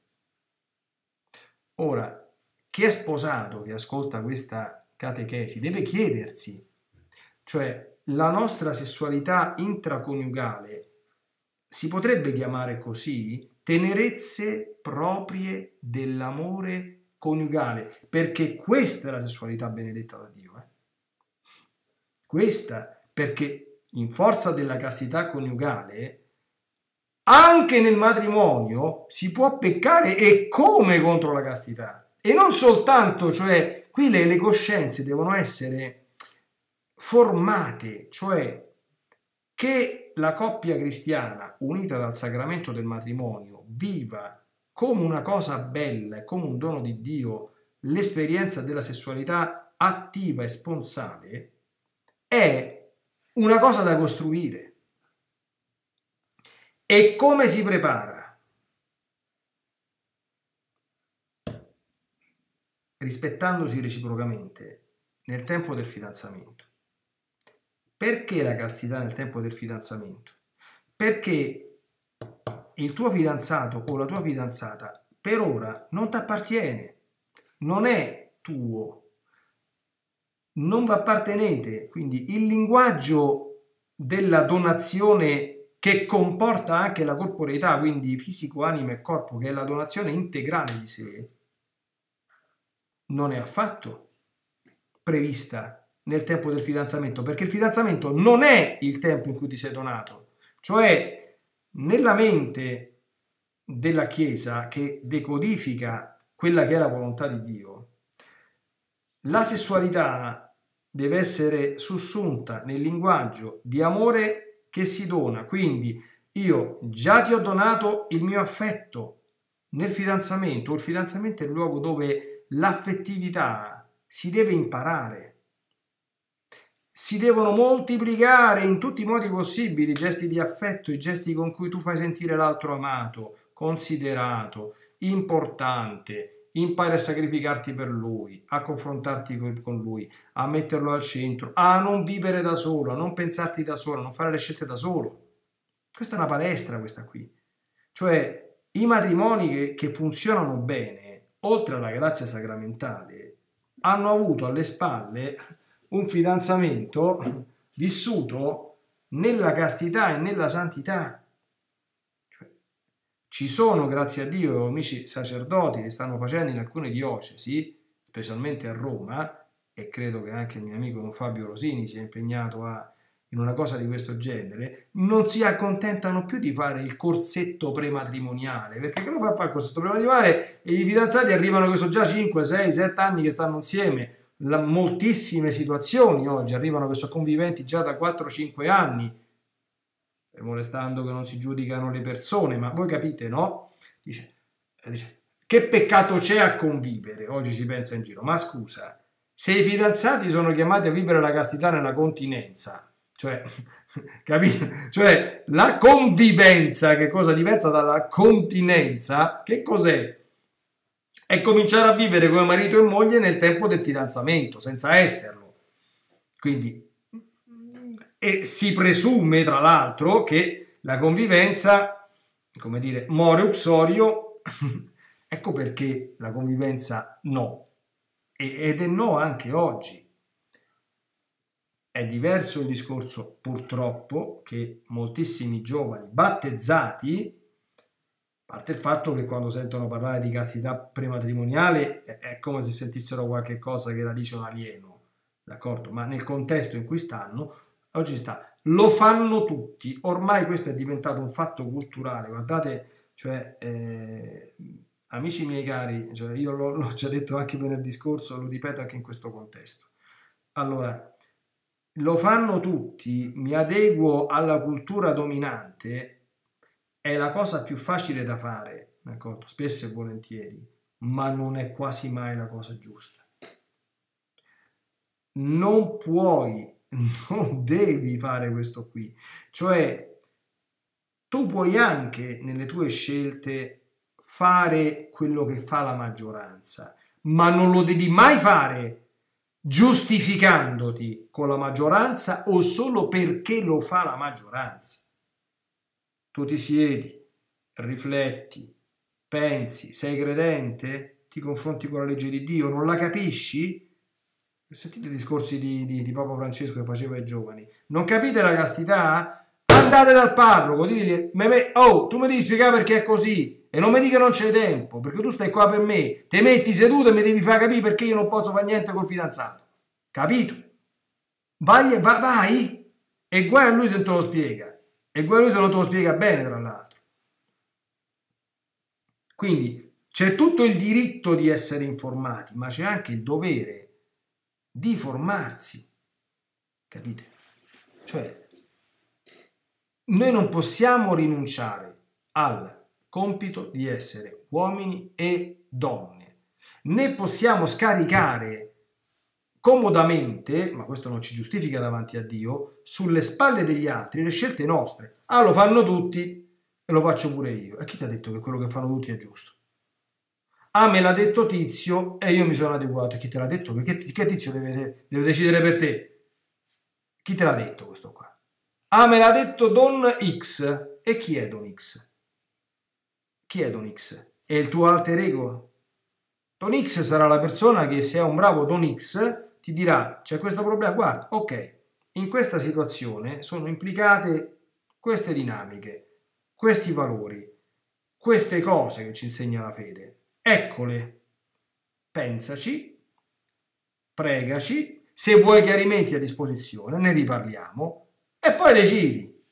Ora, chi è sposato, che ascolta questa catechesi, deve chiedersi, cioè, la nostra sessualità intraconiugale si potrebbe chiamare così? Tenerezze proprie dell'amore coniugale, perché questa è la sessualità benedetta da Dio. Questa, perché in forza della castità coniugale anche nel matrimonio si può peccare, e come, contro la castità, e non soltanto, cioè qui le coscienze devono essere formate, cioè che la coppia cristiana unita dal sacramento del matrimonio viva come una cosa bella, come un dono di Dio, l'esperienza della sessualità attiva e sponsale, è una cosa da costruire. E come si prepara? Rispettandosi reciprocamente nel tempo del fidanzamento. Perché la castità nel tempo del fidanzamento? Perché il tuo fidanzato o la tua fidanzata per ora non ti appartiene, non è tuo, non vi appartenete. Quindi il linguaggio della donazione, che comporta anche la corporeità, quindi fisico, anima e corpo, che è la donazione integrale di sé, non è affatto prevista nel tempo del fidanzamento, perché il fidanzamento non è il tempo in cui ti sei donato, cioè nella mente della Chiesa, che decodifica quella che è la volontà di Dio, la sessualità deve essere sussunta nel linguaggio di amore che si dona. Quindi io già ti ho donato il mio affetto nel fidanzamento, il fidanzamento è il luogo dove l'affettività si deve imparare. Si devono moltiplicare in tutti i modi possibili i gesti di affetto, i gesti con cui tu fai sentire l'altro amato, considerato, importante. Impari a sacrificarti per lui, a confrontarti con lui, a metterlo al centro, a non vivere da solo, a non pensarti da solo, a non fare le scelte da solo. Questa è una palestra, questa qui. Cioè, i matrimoni che funzionano bene, oltre alla grazia sacramentale, hanno avuto alle spalle un fidanzamento vissuto nella castità e nella santità. Cioè, ci sono, grazie a Dio, amici sacerdoti che stanno facendo in alcune diocesi, specialmente a Roma, e credo che anche il mio amico Don Fabio Rosini sia impegnato a in una cosa di questo genere, non si accontentano più di fare il corsetto prematrimoniale, perché che lo fa fare il corsetto prematrimoniale e i fidanzati arrivano che sono già 5, 6, 7 anni che stanno insieme. Moltissime situazioni oggi arrivano che sono conviventi già da 4-5 anni, molestando che non si giudicano le persone, ma voi capite, no? Dice, che peccato c'è a convivere? Oggi si pensa in giro, ma scusa, se i fidanzati sono chiamati a vivere la castità nella continenza, cioè, capite? Cioè, la convivenza, che cosa diversa dalla continenza, che cos'è? È cominciare a vivere come marito e moglie nel tempo del fidanzamento, senza esserlo. Quindi, e si presume, tra l'altro, che la convivenza, come dire, more uxorio, ecco perché la convivenza no. Ed è no anche oggi. È diverso il discorso, purtroppo, che moltissimi giovani battezzati, a parte il fatto che quando sentono parlare di castità prematrimoniale è come se sentissero qualche cosa che la dice un alieno, d'accordo? Ma nel contesto in cui stanno, oggi sta, lo fanno tutti, ormai questo è diventato un fatto culturale, guardate, cioè, amici miei cari, cioè io l'ho già detto anche venerdì scorso, lo ripeto anche in questo contesto. Allora, lo fanno tutti, mi adeguo alla cultura dominante, è la cosa più facile da fare, d'accordo? Spesso e volentieri, ma non è quasi mai la cosa giusta. Non puoi, non devi fare questo qui. Cioè, tu puoi anche nelle tue scelte fare quello che fa la maggioranza, ma non lo devi mai fare giustificandoti con la maggioranza o solo perché lo fa la maggioranza. Tu ti siedi, rifletti, pensi, sei credente, ti confronti con la legge di Dio, non la capisci? Sentite i discorsi di Papa Francesco che faceva ai giovani. Non capite la castità? Andate dal parroco, ditegli, oh, tu mi devi spiegare perché è così e non mi dica che non c'è tempo, perché tu stai qua per me, te metti seduto e mi devi far capire perché io non posso fare niente col fidanzato. Capito? Vai e guai a lui se non te lo spiega. E quello se non te lo spiega bene, tra l'altro. Quindi c'è tutto il diritto di essere informati, ma c'è anche il dovere di formarsi, capite? Cioè, noi non possiamo rinunciare al compito di essere uomini e donne, né possiamo scaricare comodamente, ma questo non ci giustifica davanti a Dio, sulle spalle degli altri le scelte nostre. Ah, lo fanno tutti e lo faccio pure io. E chi ti ha detto che quello che fanno tutti è giusto? Ah, me l'ha detto Tizio e io mi sono adeguato. E chi te l'ha detto? Perché Tizio deve decidere per te? Chi te l'ha detto questo qua? Ah, me l'ha detto Don X. E chi è Don X? Chi è Don X? È il tuo alter ego? Don X sarà la persona che, se è un bravo Don X, ti dirà c'è questo problema, guarda, ok, in questa situazione sono implicate queste dinamiche, questi valori, queste cose che ci insegna la fede, eccole, pensaci, pregaci, se vuoi chiarimenti a disposizione, ne riparliamo e poi decidi.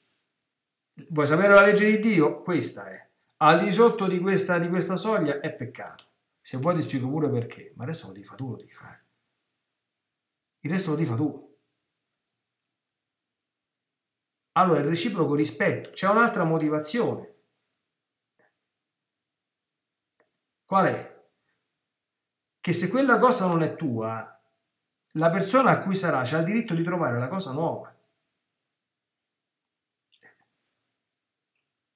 Vuoi sapere la legge di Dio? Questa è, al di sotto di questa soglia è peccato, se vuoi ti spiego pure perché, ma il resto lo devi fare tu, lo devi fare. Il resto lo devi fare tu. Allora, il reciproco rispetto. C'è un'altra motivazione. Qual è? Che se quella cosa non è tua, la persona a cui sarà c'ha il diritto di trovare la cosa nuova.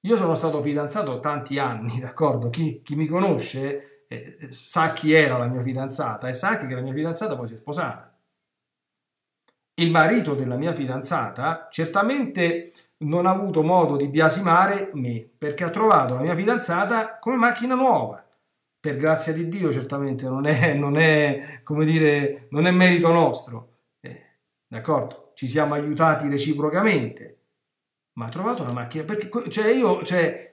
Io sono stato fidanzato tanti anni, d'accordo? Chi mi conosce sa chi era la mia fidanzata e sa anche che la mia fidanzata poi si è sposata. Il marito della mia fidanzata certamente non ha avuto modo di biasimare me, perché ha trovato la mia fidanzata come macchina nuova. Per grazia di Dio, certamente non è come dire, non è merito nostro. D'accordo? Ci siamo aiutati reciprocamente, ma ha trovato una macchina. Perché, io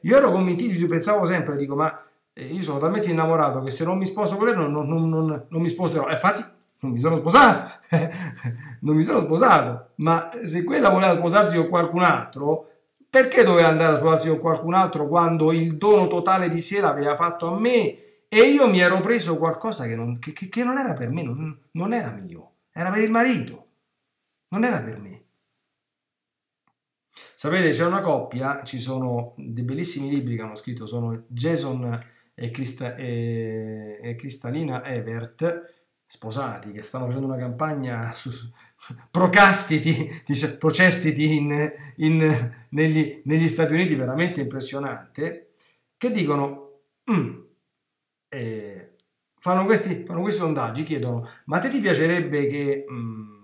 ero convinto, io pensavo sempre, dico, ma io sono talmente innamorato che se non mi sposo con lei non mi sposerò. Infatti non mi sono sposato, non mi sono sposato, ma se quella voleva sposarsi con qualcun altro, perché doveva andare a sposarsi con qualcun altro quando il dono totale di sé l'aveva fatto a me e io mi ero preso qualcosa che non era per me, non era mio, era per il marito, non era per me. Sapete, c'è una coppia, ci sono dei bellissimi libri che hanno scritto, sono Jason e Christalina Evert, sposati, che stanno facendo una campagna su, procestiti negli Stati Uniti, veramente impressionante, che dicono, fanno questi sondaggi, chiedono, ma a te ti piacerebbe che,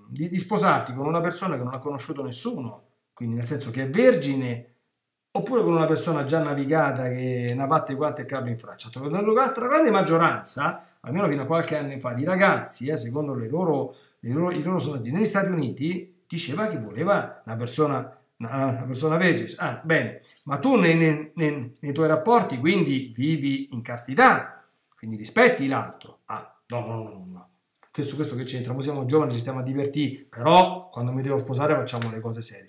di sposarti con una persona che non ha conosciuto nessuno, quindi nel senso che è vergine, oppure con una persona già navigata che ne ha fatte quante e carlo in Francia? La grande maggioranza, almeno fino a qualche anno fa, di ragazzi, secondo i loro sondaggi negli Stati Uniti, diceva che voleva una persona vergine. Ah, bene, ma tu nei tuoi rapporti quindi vivi in castità, quindi rispetti l'altro. Ah, no. Questo che c'entra? Noi siamo giovani, ci stiamo a divertire, però quando mi devo sposare facciamo le cose serie.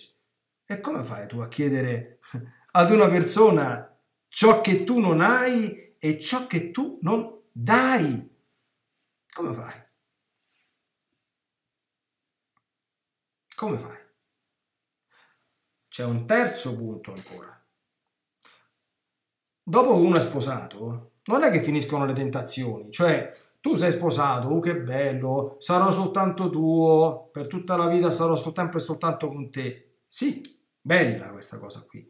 E come fai tu a chiedere ad una persona ciò che tu non hai e ciò che tu non dai? Come fai? Come fai? C'è un terzo punto ancora. Dopo che uno è sposato, non è che finiscono le tentazioni, cioè tu sei sposato, oh che bello, sarò soltanto tuo, per tutta la vita sarò sempre e soltanto con te. Sì, bella questa cosa qui,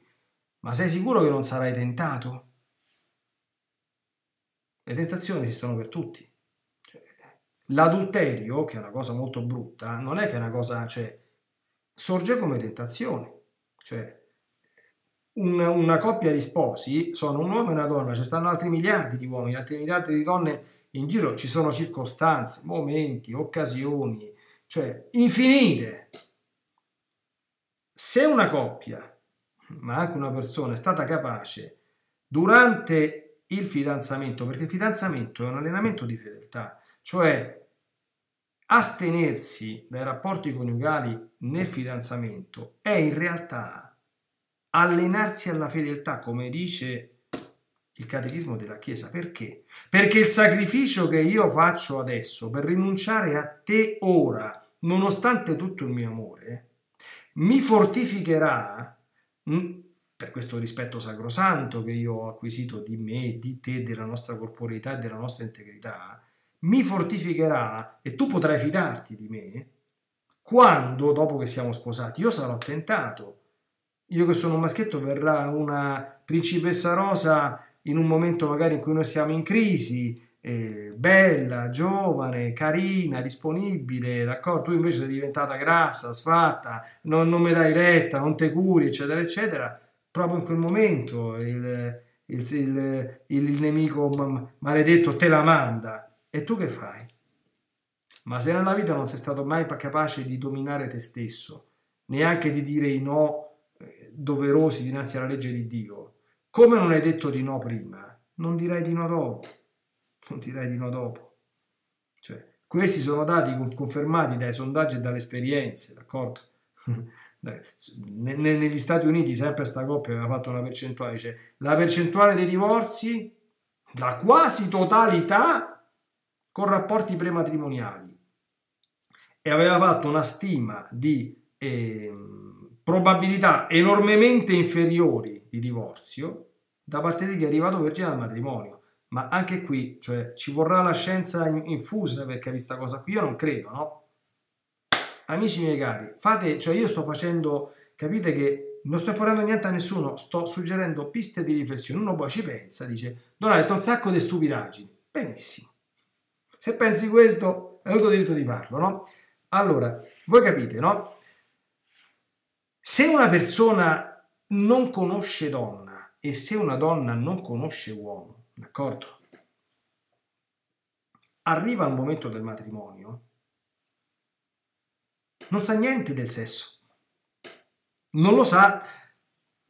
ma sei sicuro che non sarai tentato? Le tentazioni esistono per tutti. Cioè, l'adulterio, che è una cosa molto brutta, non è che è una cosa, cioè, sorge come tentazione. Cioè, una coppia di sposi sono un uomo e una donna, ci stanno altri miliardi di uomini, altri miliardi di donne in giro, ci sono circostanze, momenti, occasioni, cioè infinite. Se una coppia, ma anche una persona, è stata capace durante il fidanzamento, perché il fidanzamento è un allenamento di fedeltà, cioè astenersi dai rapporti coniugali nel fidanzamento è in realtà allenarsi alla fedeltà, come dice il Catechismo della Chiesa. Perché? Perché il sacrificio che io faccio adesso per rinunciare a te ora, nonostante tutto il mio amore, mi fortificherà per questo rispetto sacrosanto che io ho acquisito di me, di te, della nostra corporeità e della nostra integrità, mi fortificherà, e tu potrai fidarti di me, quando, dopo che siamo sposati, io sarò tentato. Io che sono un maschietto, verrà una principessa rosa in un momento magari in cui noi siamo in crisi, bella, giovane, carina, disponibile, d'accordo? Tu invece sei diventata grassa, sfatta, non mi dai retta, non te curi, eccetera, eccetera. Proprio in quel momento il nemico maledetto te la manda, e tu che fai? Ma se nella vita non sei stato mai capace di dominare te stesso, neanche di dire i no doverosi dinanzi alla legge di Dio, come non hai detto di no prima, non dirai di no dopo, non dirai di no dopo. Cioè, questi sono dati confermati dai sondaggi e dalle esperienze, d'accordo? Negli Stati Uniti sempre sta coppia aveva fatto una percentuale, cioè la percentuale dei divorzi, la quasi totalità con rapporti prematrimoniali, e aveva fatto una stima di probabilità enormemente inferiori di divorzio da parte di chi è arrivato vergine al matrimonio. Ma anche qui, cioè, ci vorrà la scienza infusa per capire questa cosa qui, io non credo, no? Amici miei cari, fate, cioè io sto facendo, capite che non sto imponendo niente a nessuno, sto suggerendo piste di riflessione. Uno poi ci pensa, dice, Don ha detto un sacco di stupidaggini. Benissimo. Se pensi questo, hai avuto diritto di farlo, no? Allora, voi capite, no? Se una persona non conosce donna e se una donna non conosce uomo, d'accordo? Arriva al momento del matrimonio, non sa niente del sesso, non lo sa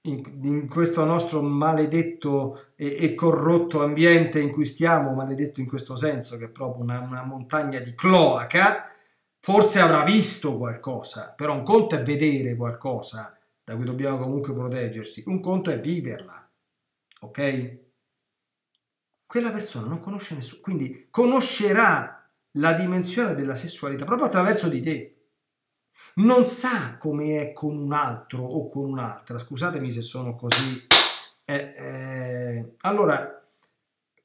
in questo nostro maledetto e corrotto ambiente in cui stiamo, maledetto in questo senso che è proprio una montagna di cloaca, forse avrà visto qualcosa, però un conto è vedere qualcosa da cui dobbiamo comunque proteggersi, un conto è viverla, ok? Quella persona non conosce nessuno, quindi conoscerà la dimensione della sessualità proprio attraverso di te. Non sa come è con un altro o con un'altra, scusatemi se sono così. Allora,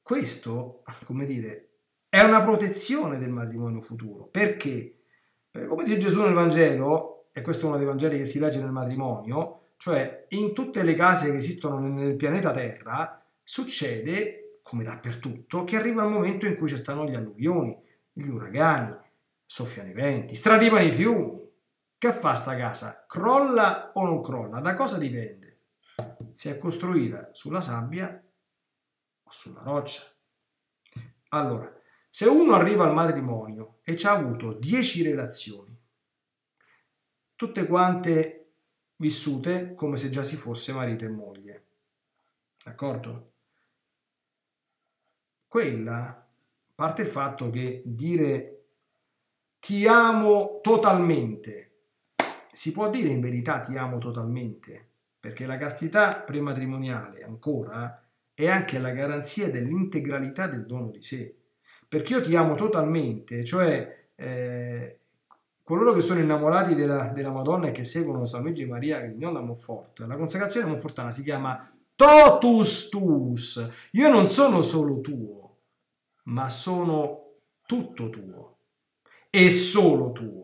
questo, come dire, è una protezione del matrimonio futuro. Perché? Perché come dice Gesù nel Vangelo, e questo è uno dei Vangeli che si legge nel matrimonio, cioè in tutte le case che esistono nel pianeta Terra, succede, come dappertutto, che arriva il momento in cui ci stanno gli alluvioni, gli uragani, soffiano i venti, straripano i fiumi. Che fa sta casa? Crolla o non crolla? Da cosa dipende? Se è costruita sulla sabbia o sulla roccia. Allora, se uno arriva al matrimonio e ci ha avuto 10 relazioni, tutte quante vissute come se già si fosse marito e moglie, d'accordo? Quella, a parte il fatto che dire ti amo totalmente, si può dire in verità ti amo totalmente, perché la castità prematrimoniale ancora è anche la garanzia dell'integralità del dono di sé. Perché io ti amo totalmente, cioè coloro che sono innamorati della Madonna e che seguono San Luigi Maria Grignon da Monfort, la consacrazione monfortana si chiama totus tuus. Io non sono solo tuo, ma sono tutto tuo e solo tuo.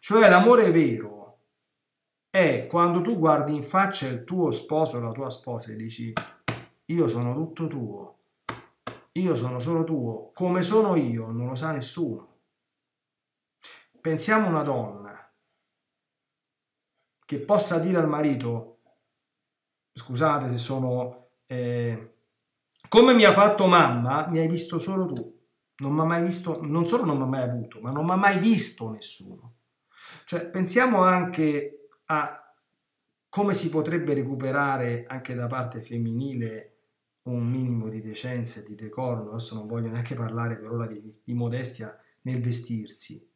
Cioè l'amore vero è quando tu guardi in faccia il tuo sposo o la tua sposa e dici io sono tutto tuo, io sono solo tuo, come sono io non lo sa nessuno. Pensiamo a una donna che possa dire al marito, scusate se sono come mi ha fatto mamma, mi hai visto solo tu, non mi ha mai visto, non solo non mi ha mai avuto, ma non mi ha mai visto nessuno. Cioè, pensiamo anche a come si potrebbe recuperare anche da parte femminile un minimo di decenza e di decoro. Adesso non voglio neanche parlare per ora di modestia nel vestirsi.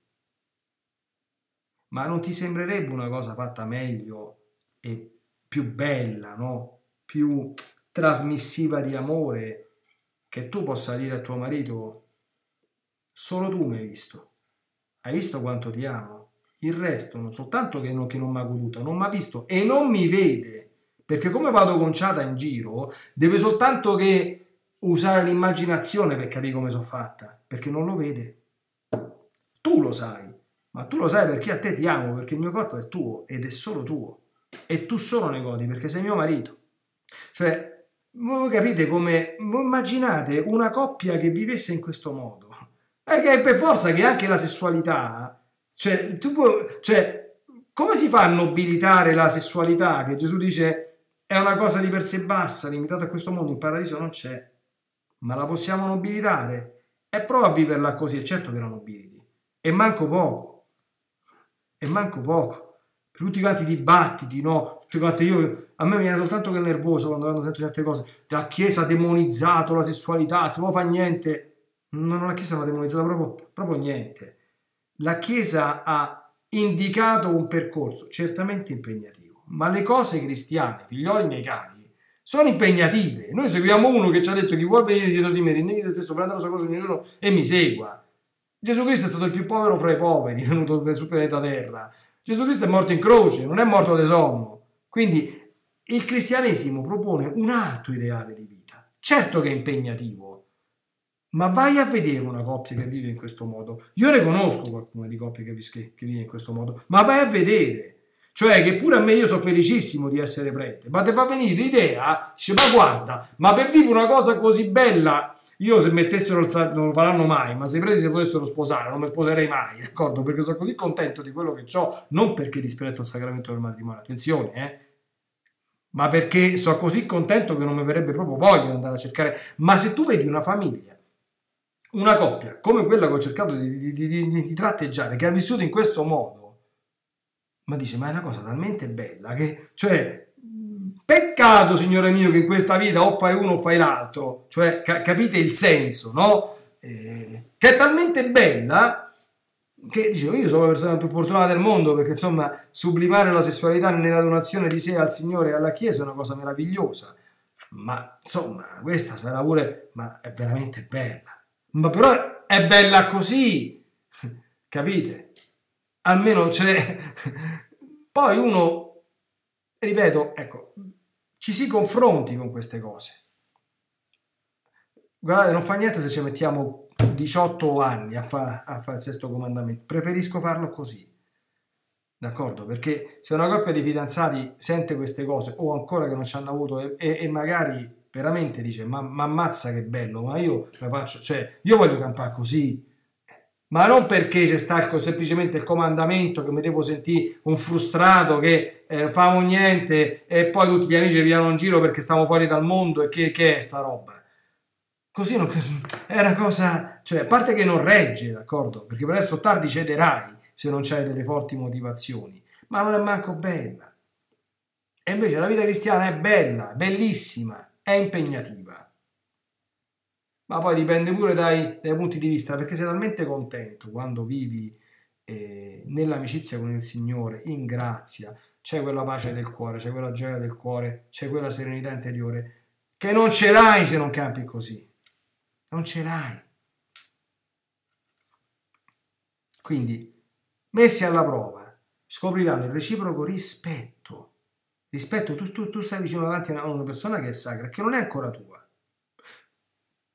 Ma non ti sembrerebbe una cosa fatta meglio e più bella, no? Più trasmissiva di amore, che tu possa dire a tuo marito solo tu mi hai visto. Hai visto quanto ti amo? Il resto, non soltanto che non mi ha goduto, non mi ha visto e non mi vede, perché come vado conciata in giro, deve soltanto che usare l'immaginazione per capire come sono fatta, perché non lo vede. Tu lo sai, ma tu lo sai perché a te ti amo, perché il mio corpo è tuo ed è solo tuo. E tu solo ne godi, perché sei mio marito. Cioè, voi capite come, voi immaginate una coppia che vivesse in questo modo, e che per forza che anche la sessualità... Cioè, come si fa a nobilitare la sessualità che Gesù dice è una cosa di per sé bassa, limitata a questo mondo, in paradiso non c'è, ma la possiamo nobilitare? E prova a viverla così, è certo che la nobiliti. E manco poco. E manco poco. Per tutti quanti i dibattiti, no? Tutti quanti a me mi viene soltanto che nervoso quando sento certe cose. La Chiesa ha demonizzato la sessualità, non fa niente. No, la Chiesa non ha demonizzato proprio niente. La Chiesa ha indicato un percorso certamente impegnativo, ma le cose cristiane, figlioli miei cari, sono impegnative. Noi seguiamo uno che ci ha detto chi vuol venire dietro di me, rinneghi se stesso, prenda la sua croce ogni giorno e mi segua. Gesù Cristo è stato il più povero fra i poveri venuto sul pianeta Terra. Gesù Cristo è morto in croce, non è morto da sonno. Quindi il cristianesimo propone un altro ideale di vita, certo che è impegnativo. Ma vai a vedere una coppia che vive in questo modo. Io ne conosco qualcuna di coppie che vive in questo modo, ma vai a vedere. Cioè che pure a me, io sono felicissimo di essere prete, ma ti fa venire l'idea, dice, ma guarda, ma per vivere una cosa così bella, io se mettessero il saluto, non lo faranno mai, ma se i preti si potessero sposare, non mi sposerei mai, d'accordo? Perché sono così contento di quello che ho, non perché disprezzo il sacramento del matrimonio, attenzione, ma perché sono così contento che non mi verrebbe proprio voglia di andare a cercare. Ma se tu vedi una famiglia, una coppia come quella che ho cercato di tratteggiare, che ha vissuto in questo modo, ma dice, ma è una cosa talmente bella che, cioè, peccato, signore mio, che in questa vita o fai uno o fai l'altro, cioè capite il senso, no? Che è talmente bella che dicevo, io sono la persona più fortunata del mondo, perché insomma sublimare la sessualità nella donazione di sé al Signore e alla Chiesa è una cosa meravigliosa, ma insomma questa sarà pure, ma è veramente bella, ma però è bella così, capite? Almeno c'è, poi uno, ripeto, ecco, ci si confronti con queste cose. Guardate, non fa niente se ci mettiamo 18 anni a fare il sesto comandamento, preferisco farlo così, d'accordo? Perché se una coppia di fidanzati sente queste cose, o ancora che non ci hanno avuto, e magari veramente dice, ma ammazza che bello, ma io la faccio, cioè io voglio campare così, ma non perché c'è stato semplicemente il comandamento che mi devo sentire un frustrato che famo niente e poi tutti gli amici pigliano in giro perché stiamo fuori dal mondo e che è sta roba. Così non, è una cosa, cioè, a parte che non regge, d'accordo? Perché per adesso tardi cederai se non c'hai delle forti motivazioni, ma non è manco bella. E invece la vita cristiana è bella, bellissima, è impegnativa. Ma poi dipende pure dai punti di vista, perché sei talmente contento quando vivi nell'amicizia con il Signore, in grazia, c'è quella pace del cuore, c'è quella gioia del cuore, c'è quella serenità interiore, che non ce l'hai se non campi così. Non ce l'hai. Quindi, messi alla prova, scopriranno il reciproco rispetto. Rispetto, tu stai vicino davanti a una persona che è sacra, che non è ancora tua.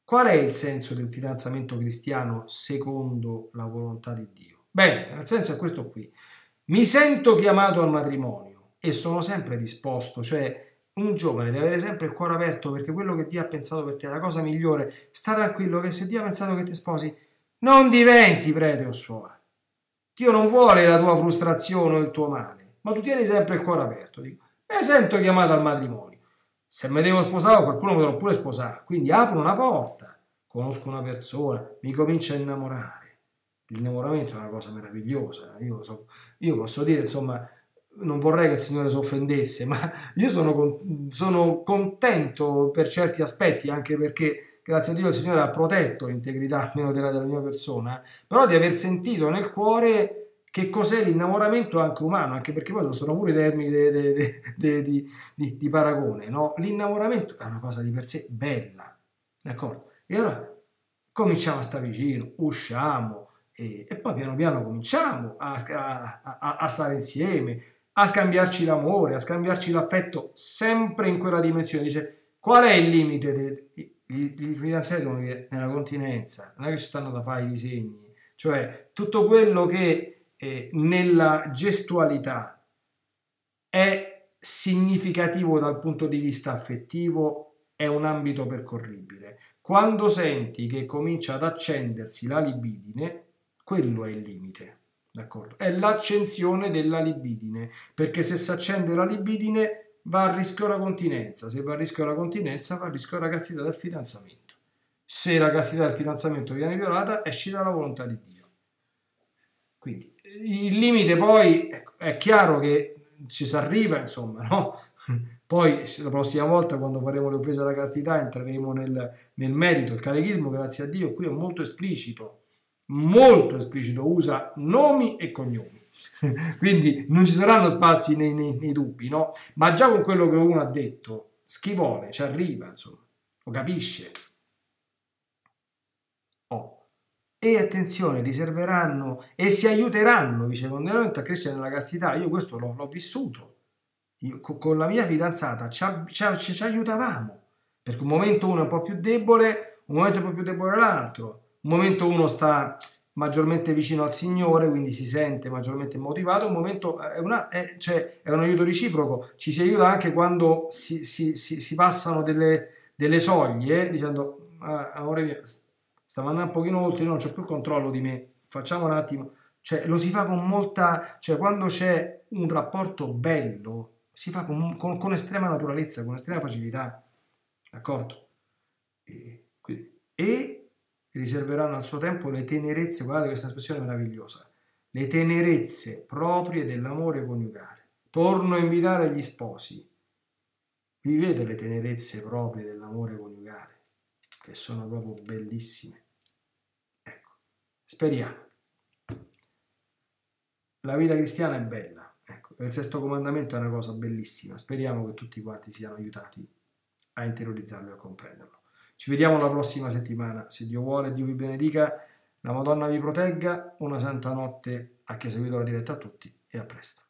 Qual è il senso del fidanzamento cristiano secondo la volontà di Dio? Bene, nel senso è questo qui. Mi sento chiamato al matrimonio e sono sempre disposto, cioè un giovane deve avere sempre il cuore aperto, perché quello che Dio ha pensato per te è la cosa migliore. Sta tranquillo che se Dio ha pensato che ti sposi, non diventi prete o suora. Dio non vuole la tua frustrazione o il tuo male, ma tu tieni sempre il cuore aperto. Dico, mi sento chiamato al matrimonio. Se mi devo sposare, qualcuno mi dovrà pure sposare. Quindi apro una porta, conosco una persona, mi comincio a innamorare. L'innamoramento è una cosa meravigliosa. Io posso dire, insomma, non vorrei che il Signore si offendesse, ma io sono contento per certi aspetti, anche perché grazie a Dio il Signore ha protetto l'integrità almeno della mia persona, però di aver sentito nel cuore che cos'è l'innamoramento anche umano, anche perché poi sono pure i termini di paragone, no? L'innamoramento è una cosa di per sé bella, d'accordo? E allora cominciamo a stare vicino, usciamo e poi piano piano cominciamo a stare insieme, a scambiarci l'amore, a scambiarci l'affetto, sempre in quella dimensione. Dice, qual è il limite? I fidanzati sono nella continenza, non è che ci stanno da fare i disegni, cioè tutto quello che nella gestualità è significativo dal punto di vista affettivo è un ambito percorribile. Quando senti che comincia ad accendersi la libidine, quello è il limite. D'accordo? È l'accensione della libidine, perché se si accende la libidine va a rischio la continenza, se va a rischio la continenza va a rischio la castità del fidanzamento. Se la castità del fidanzamento viene violata, esci dalla volontà di Dio. Quindi il limite poi è chiaro che ci si arriva, insomma, no? Poi la prossima volta, quando faremo le offese alla castità, entreremo nel merito. Il Catechismo, grazie a Dio, qui è molto esplicito, usa nomi e cognomi, quindi non ci saranno spazi nei dubbi, no? Ma già con quello che uno ha detto, schifone, ci arriva, insomma, lo capisce. Oh. E attenzione, riserveranno e si aiuteranno vicecondiamente a crescere nella castità. Io questo l'ho vissuto, io con la mia fidanzata ci aiutavamo, perché un momento uno è un po' più debole, un momento un po' più debole l'altro. Un momento uno sta maggiormente vicino al Signore, quindi si sente maggiormente motivato, un momento è un aiuto reciproco, ci si aiuta anche quando si passano delle soglie, dicendo, amore mio, stiamo andando un pochino oltre, non c'ho più controllo di me, facciamo un attimo, cioè lo si fa con molta, cioè quando c'è un rapporto bello, si fa con estrema naturalezza, con estrema facilità, d'accordo? E riserveranno al suo tempo le tenerezze, guardate questa espressione meravigliosa, le tenerezze proprie dell'amore coniugale. Torno a invitare gli sposi Vivete le tenerezze proprie dell'amore coniugale, che sono proprio bellissime. Ecco, speriamo. La vita cristiana è bella, ecco, il sesto comandamento è una cosa bellissima. Speriamo che tutti quanti siano aiutati a interiorizzarlo e a comprenderlo. Ci vediamo la prossima settimana, se Dio vuole. Dio vi benedica, la Madonna vi protegga, una santa notte a chi ha seguito la diretta a tutti, e a presto.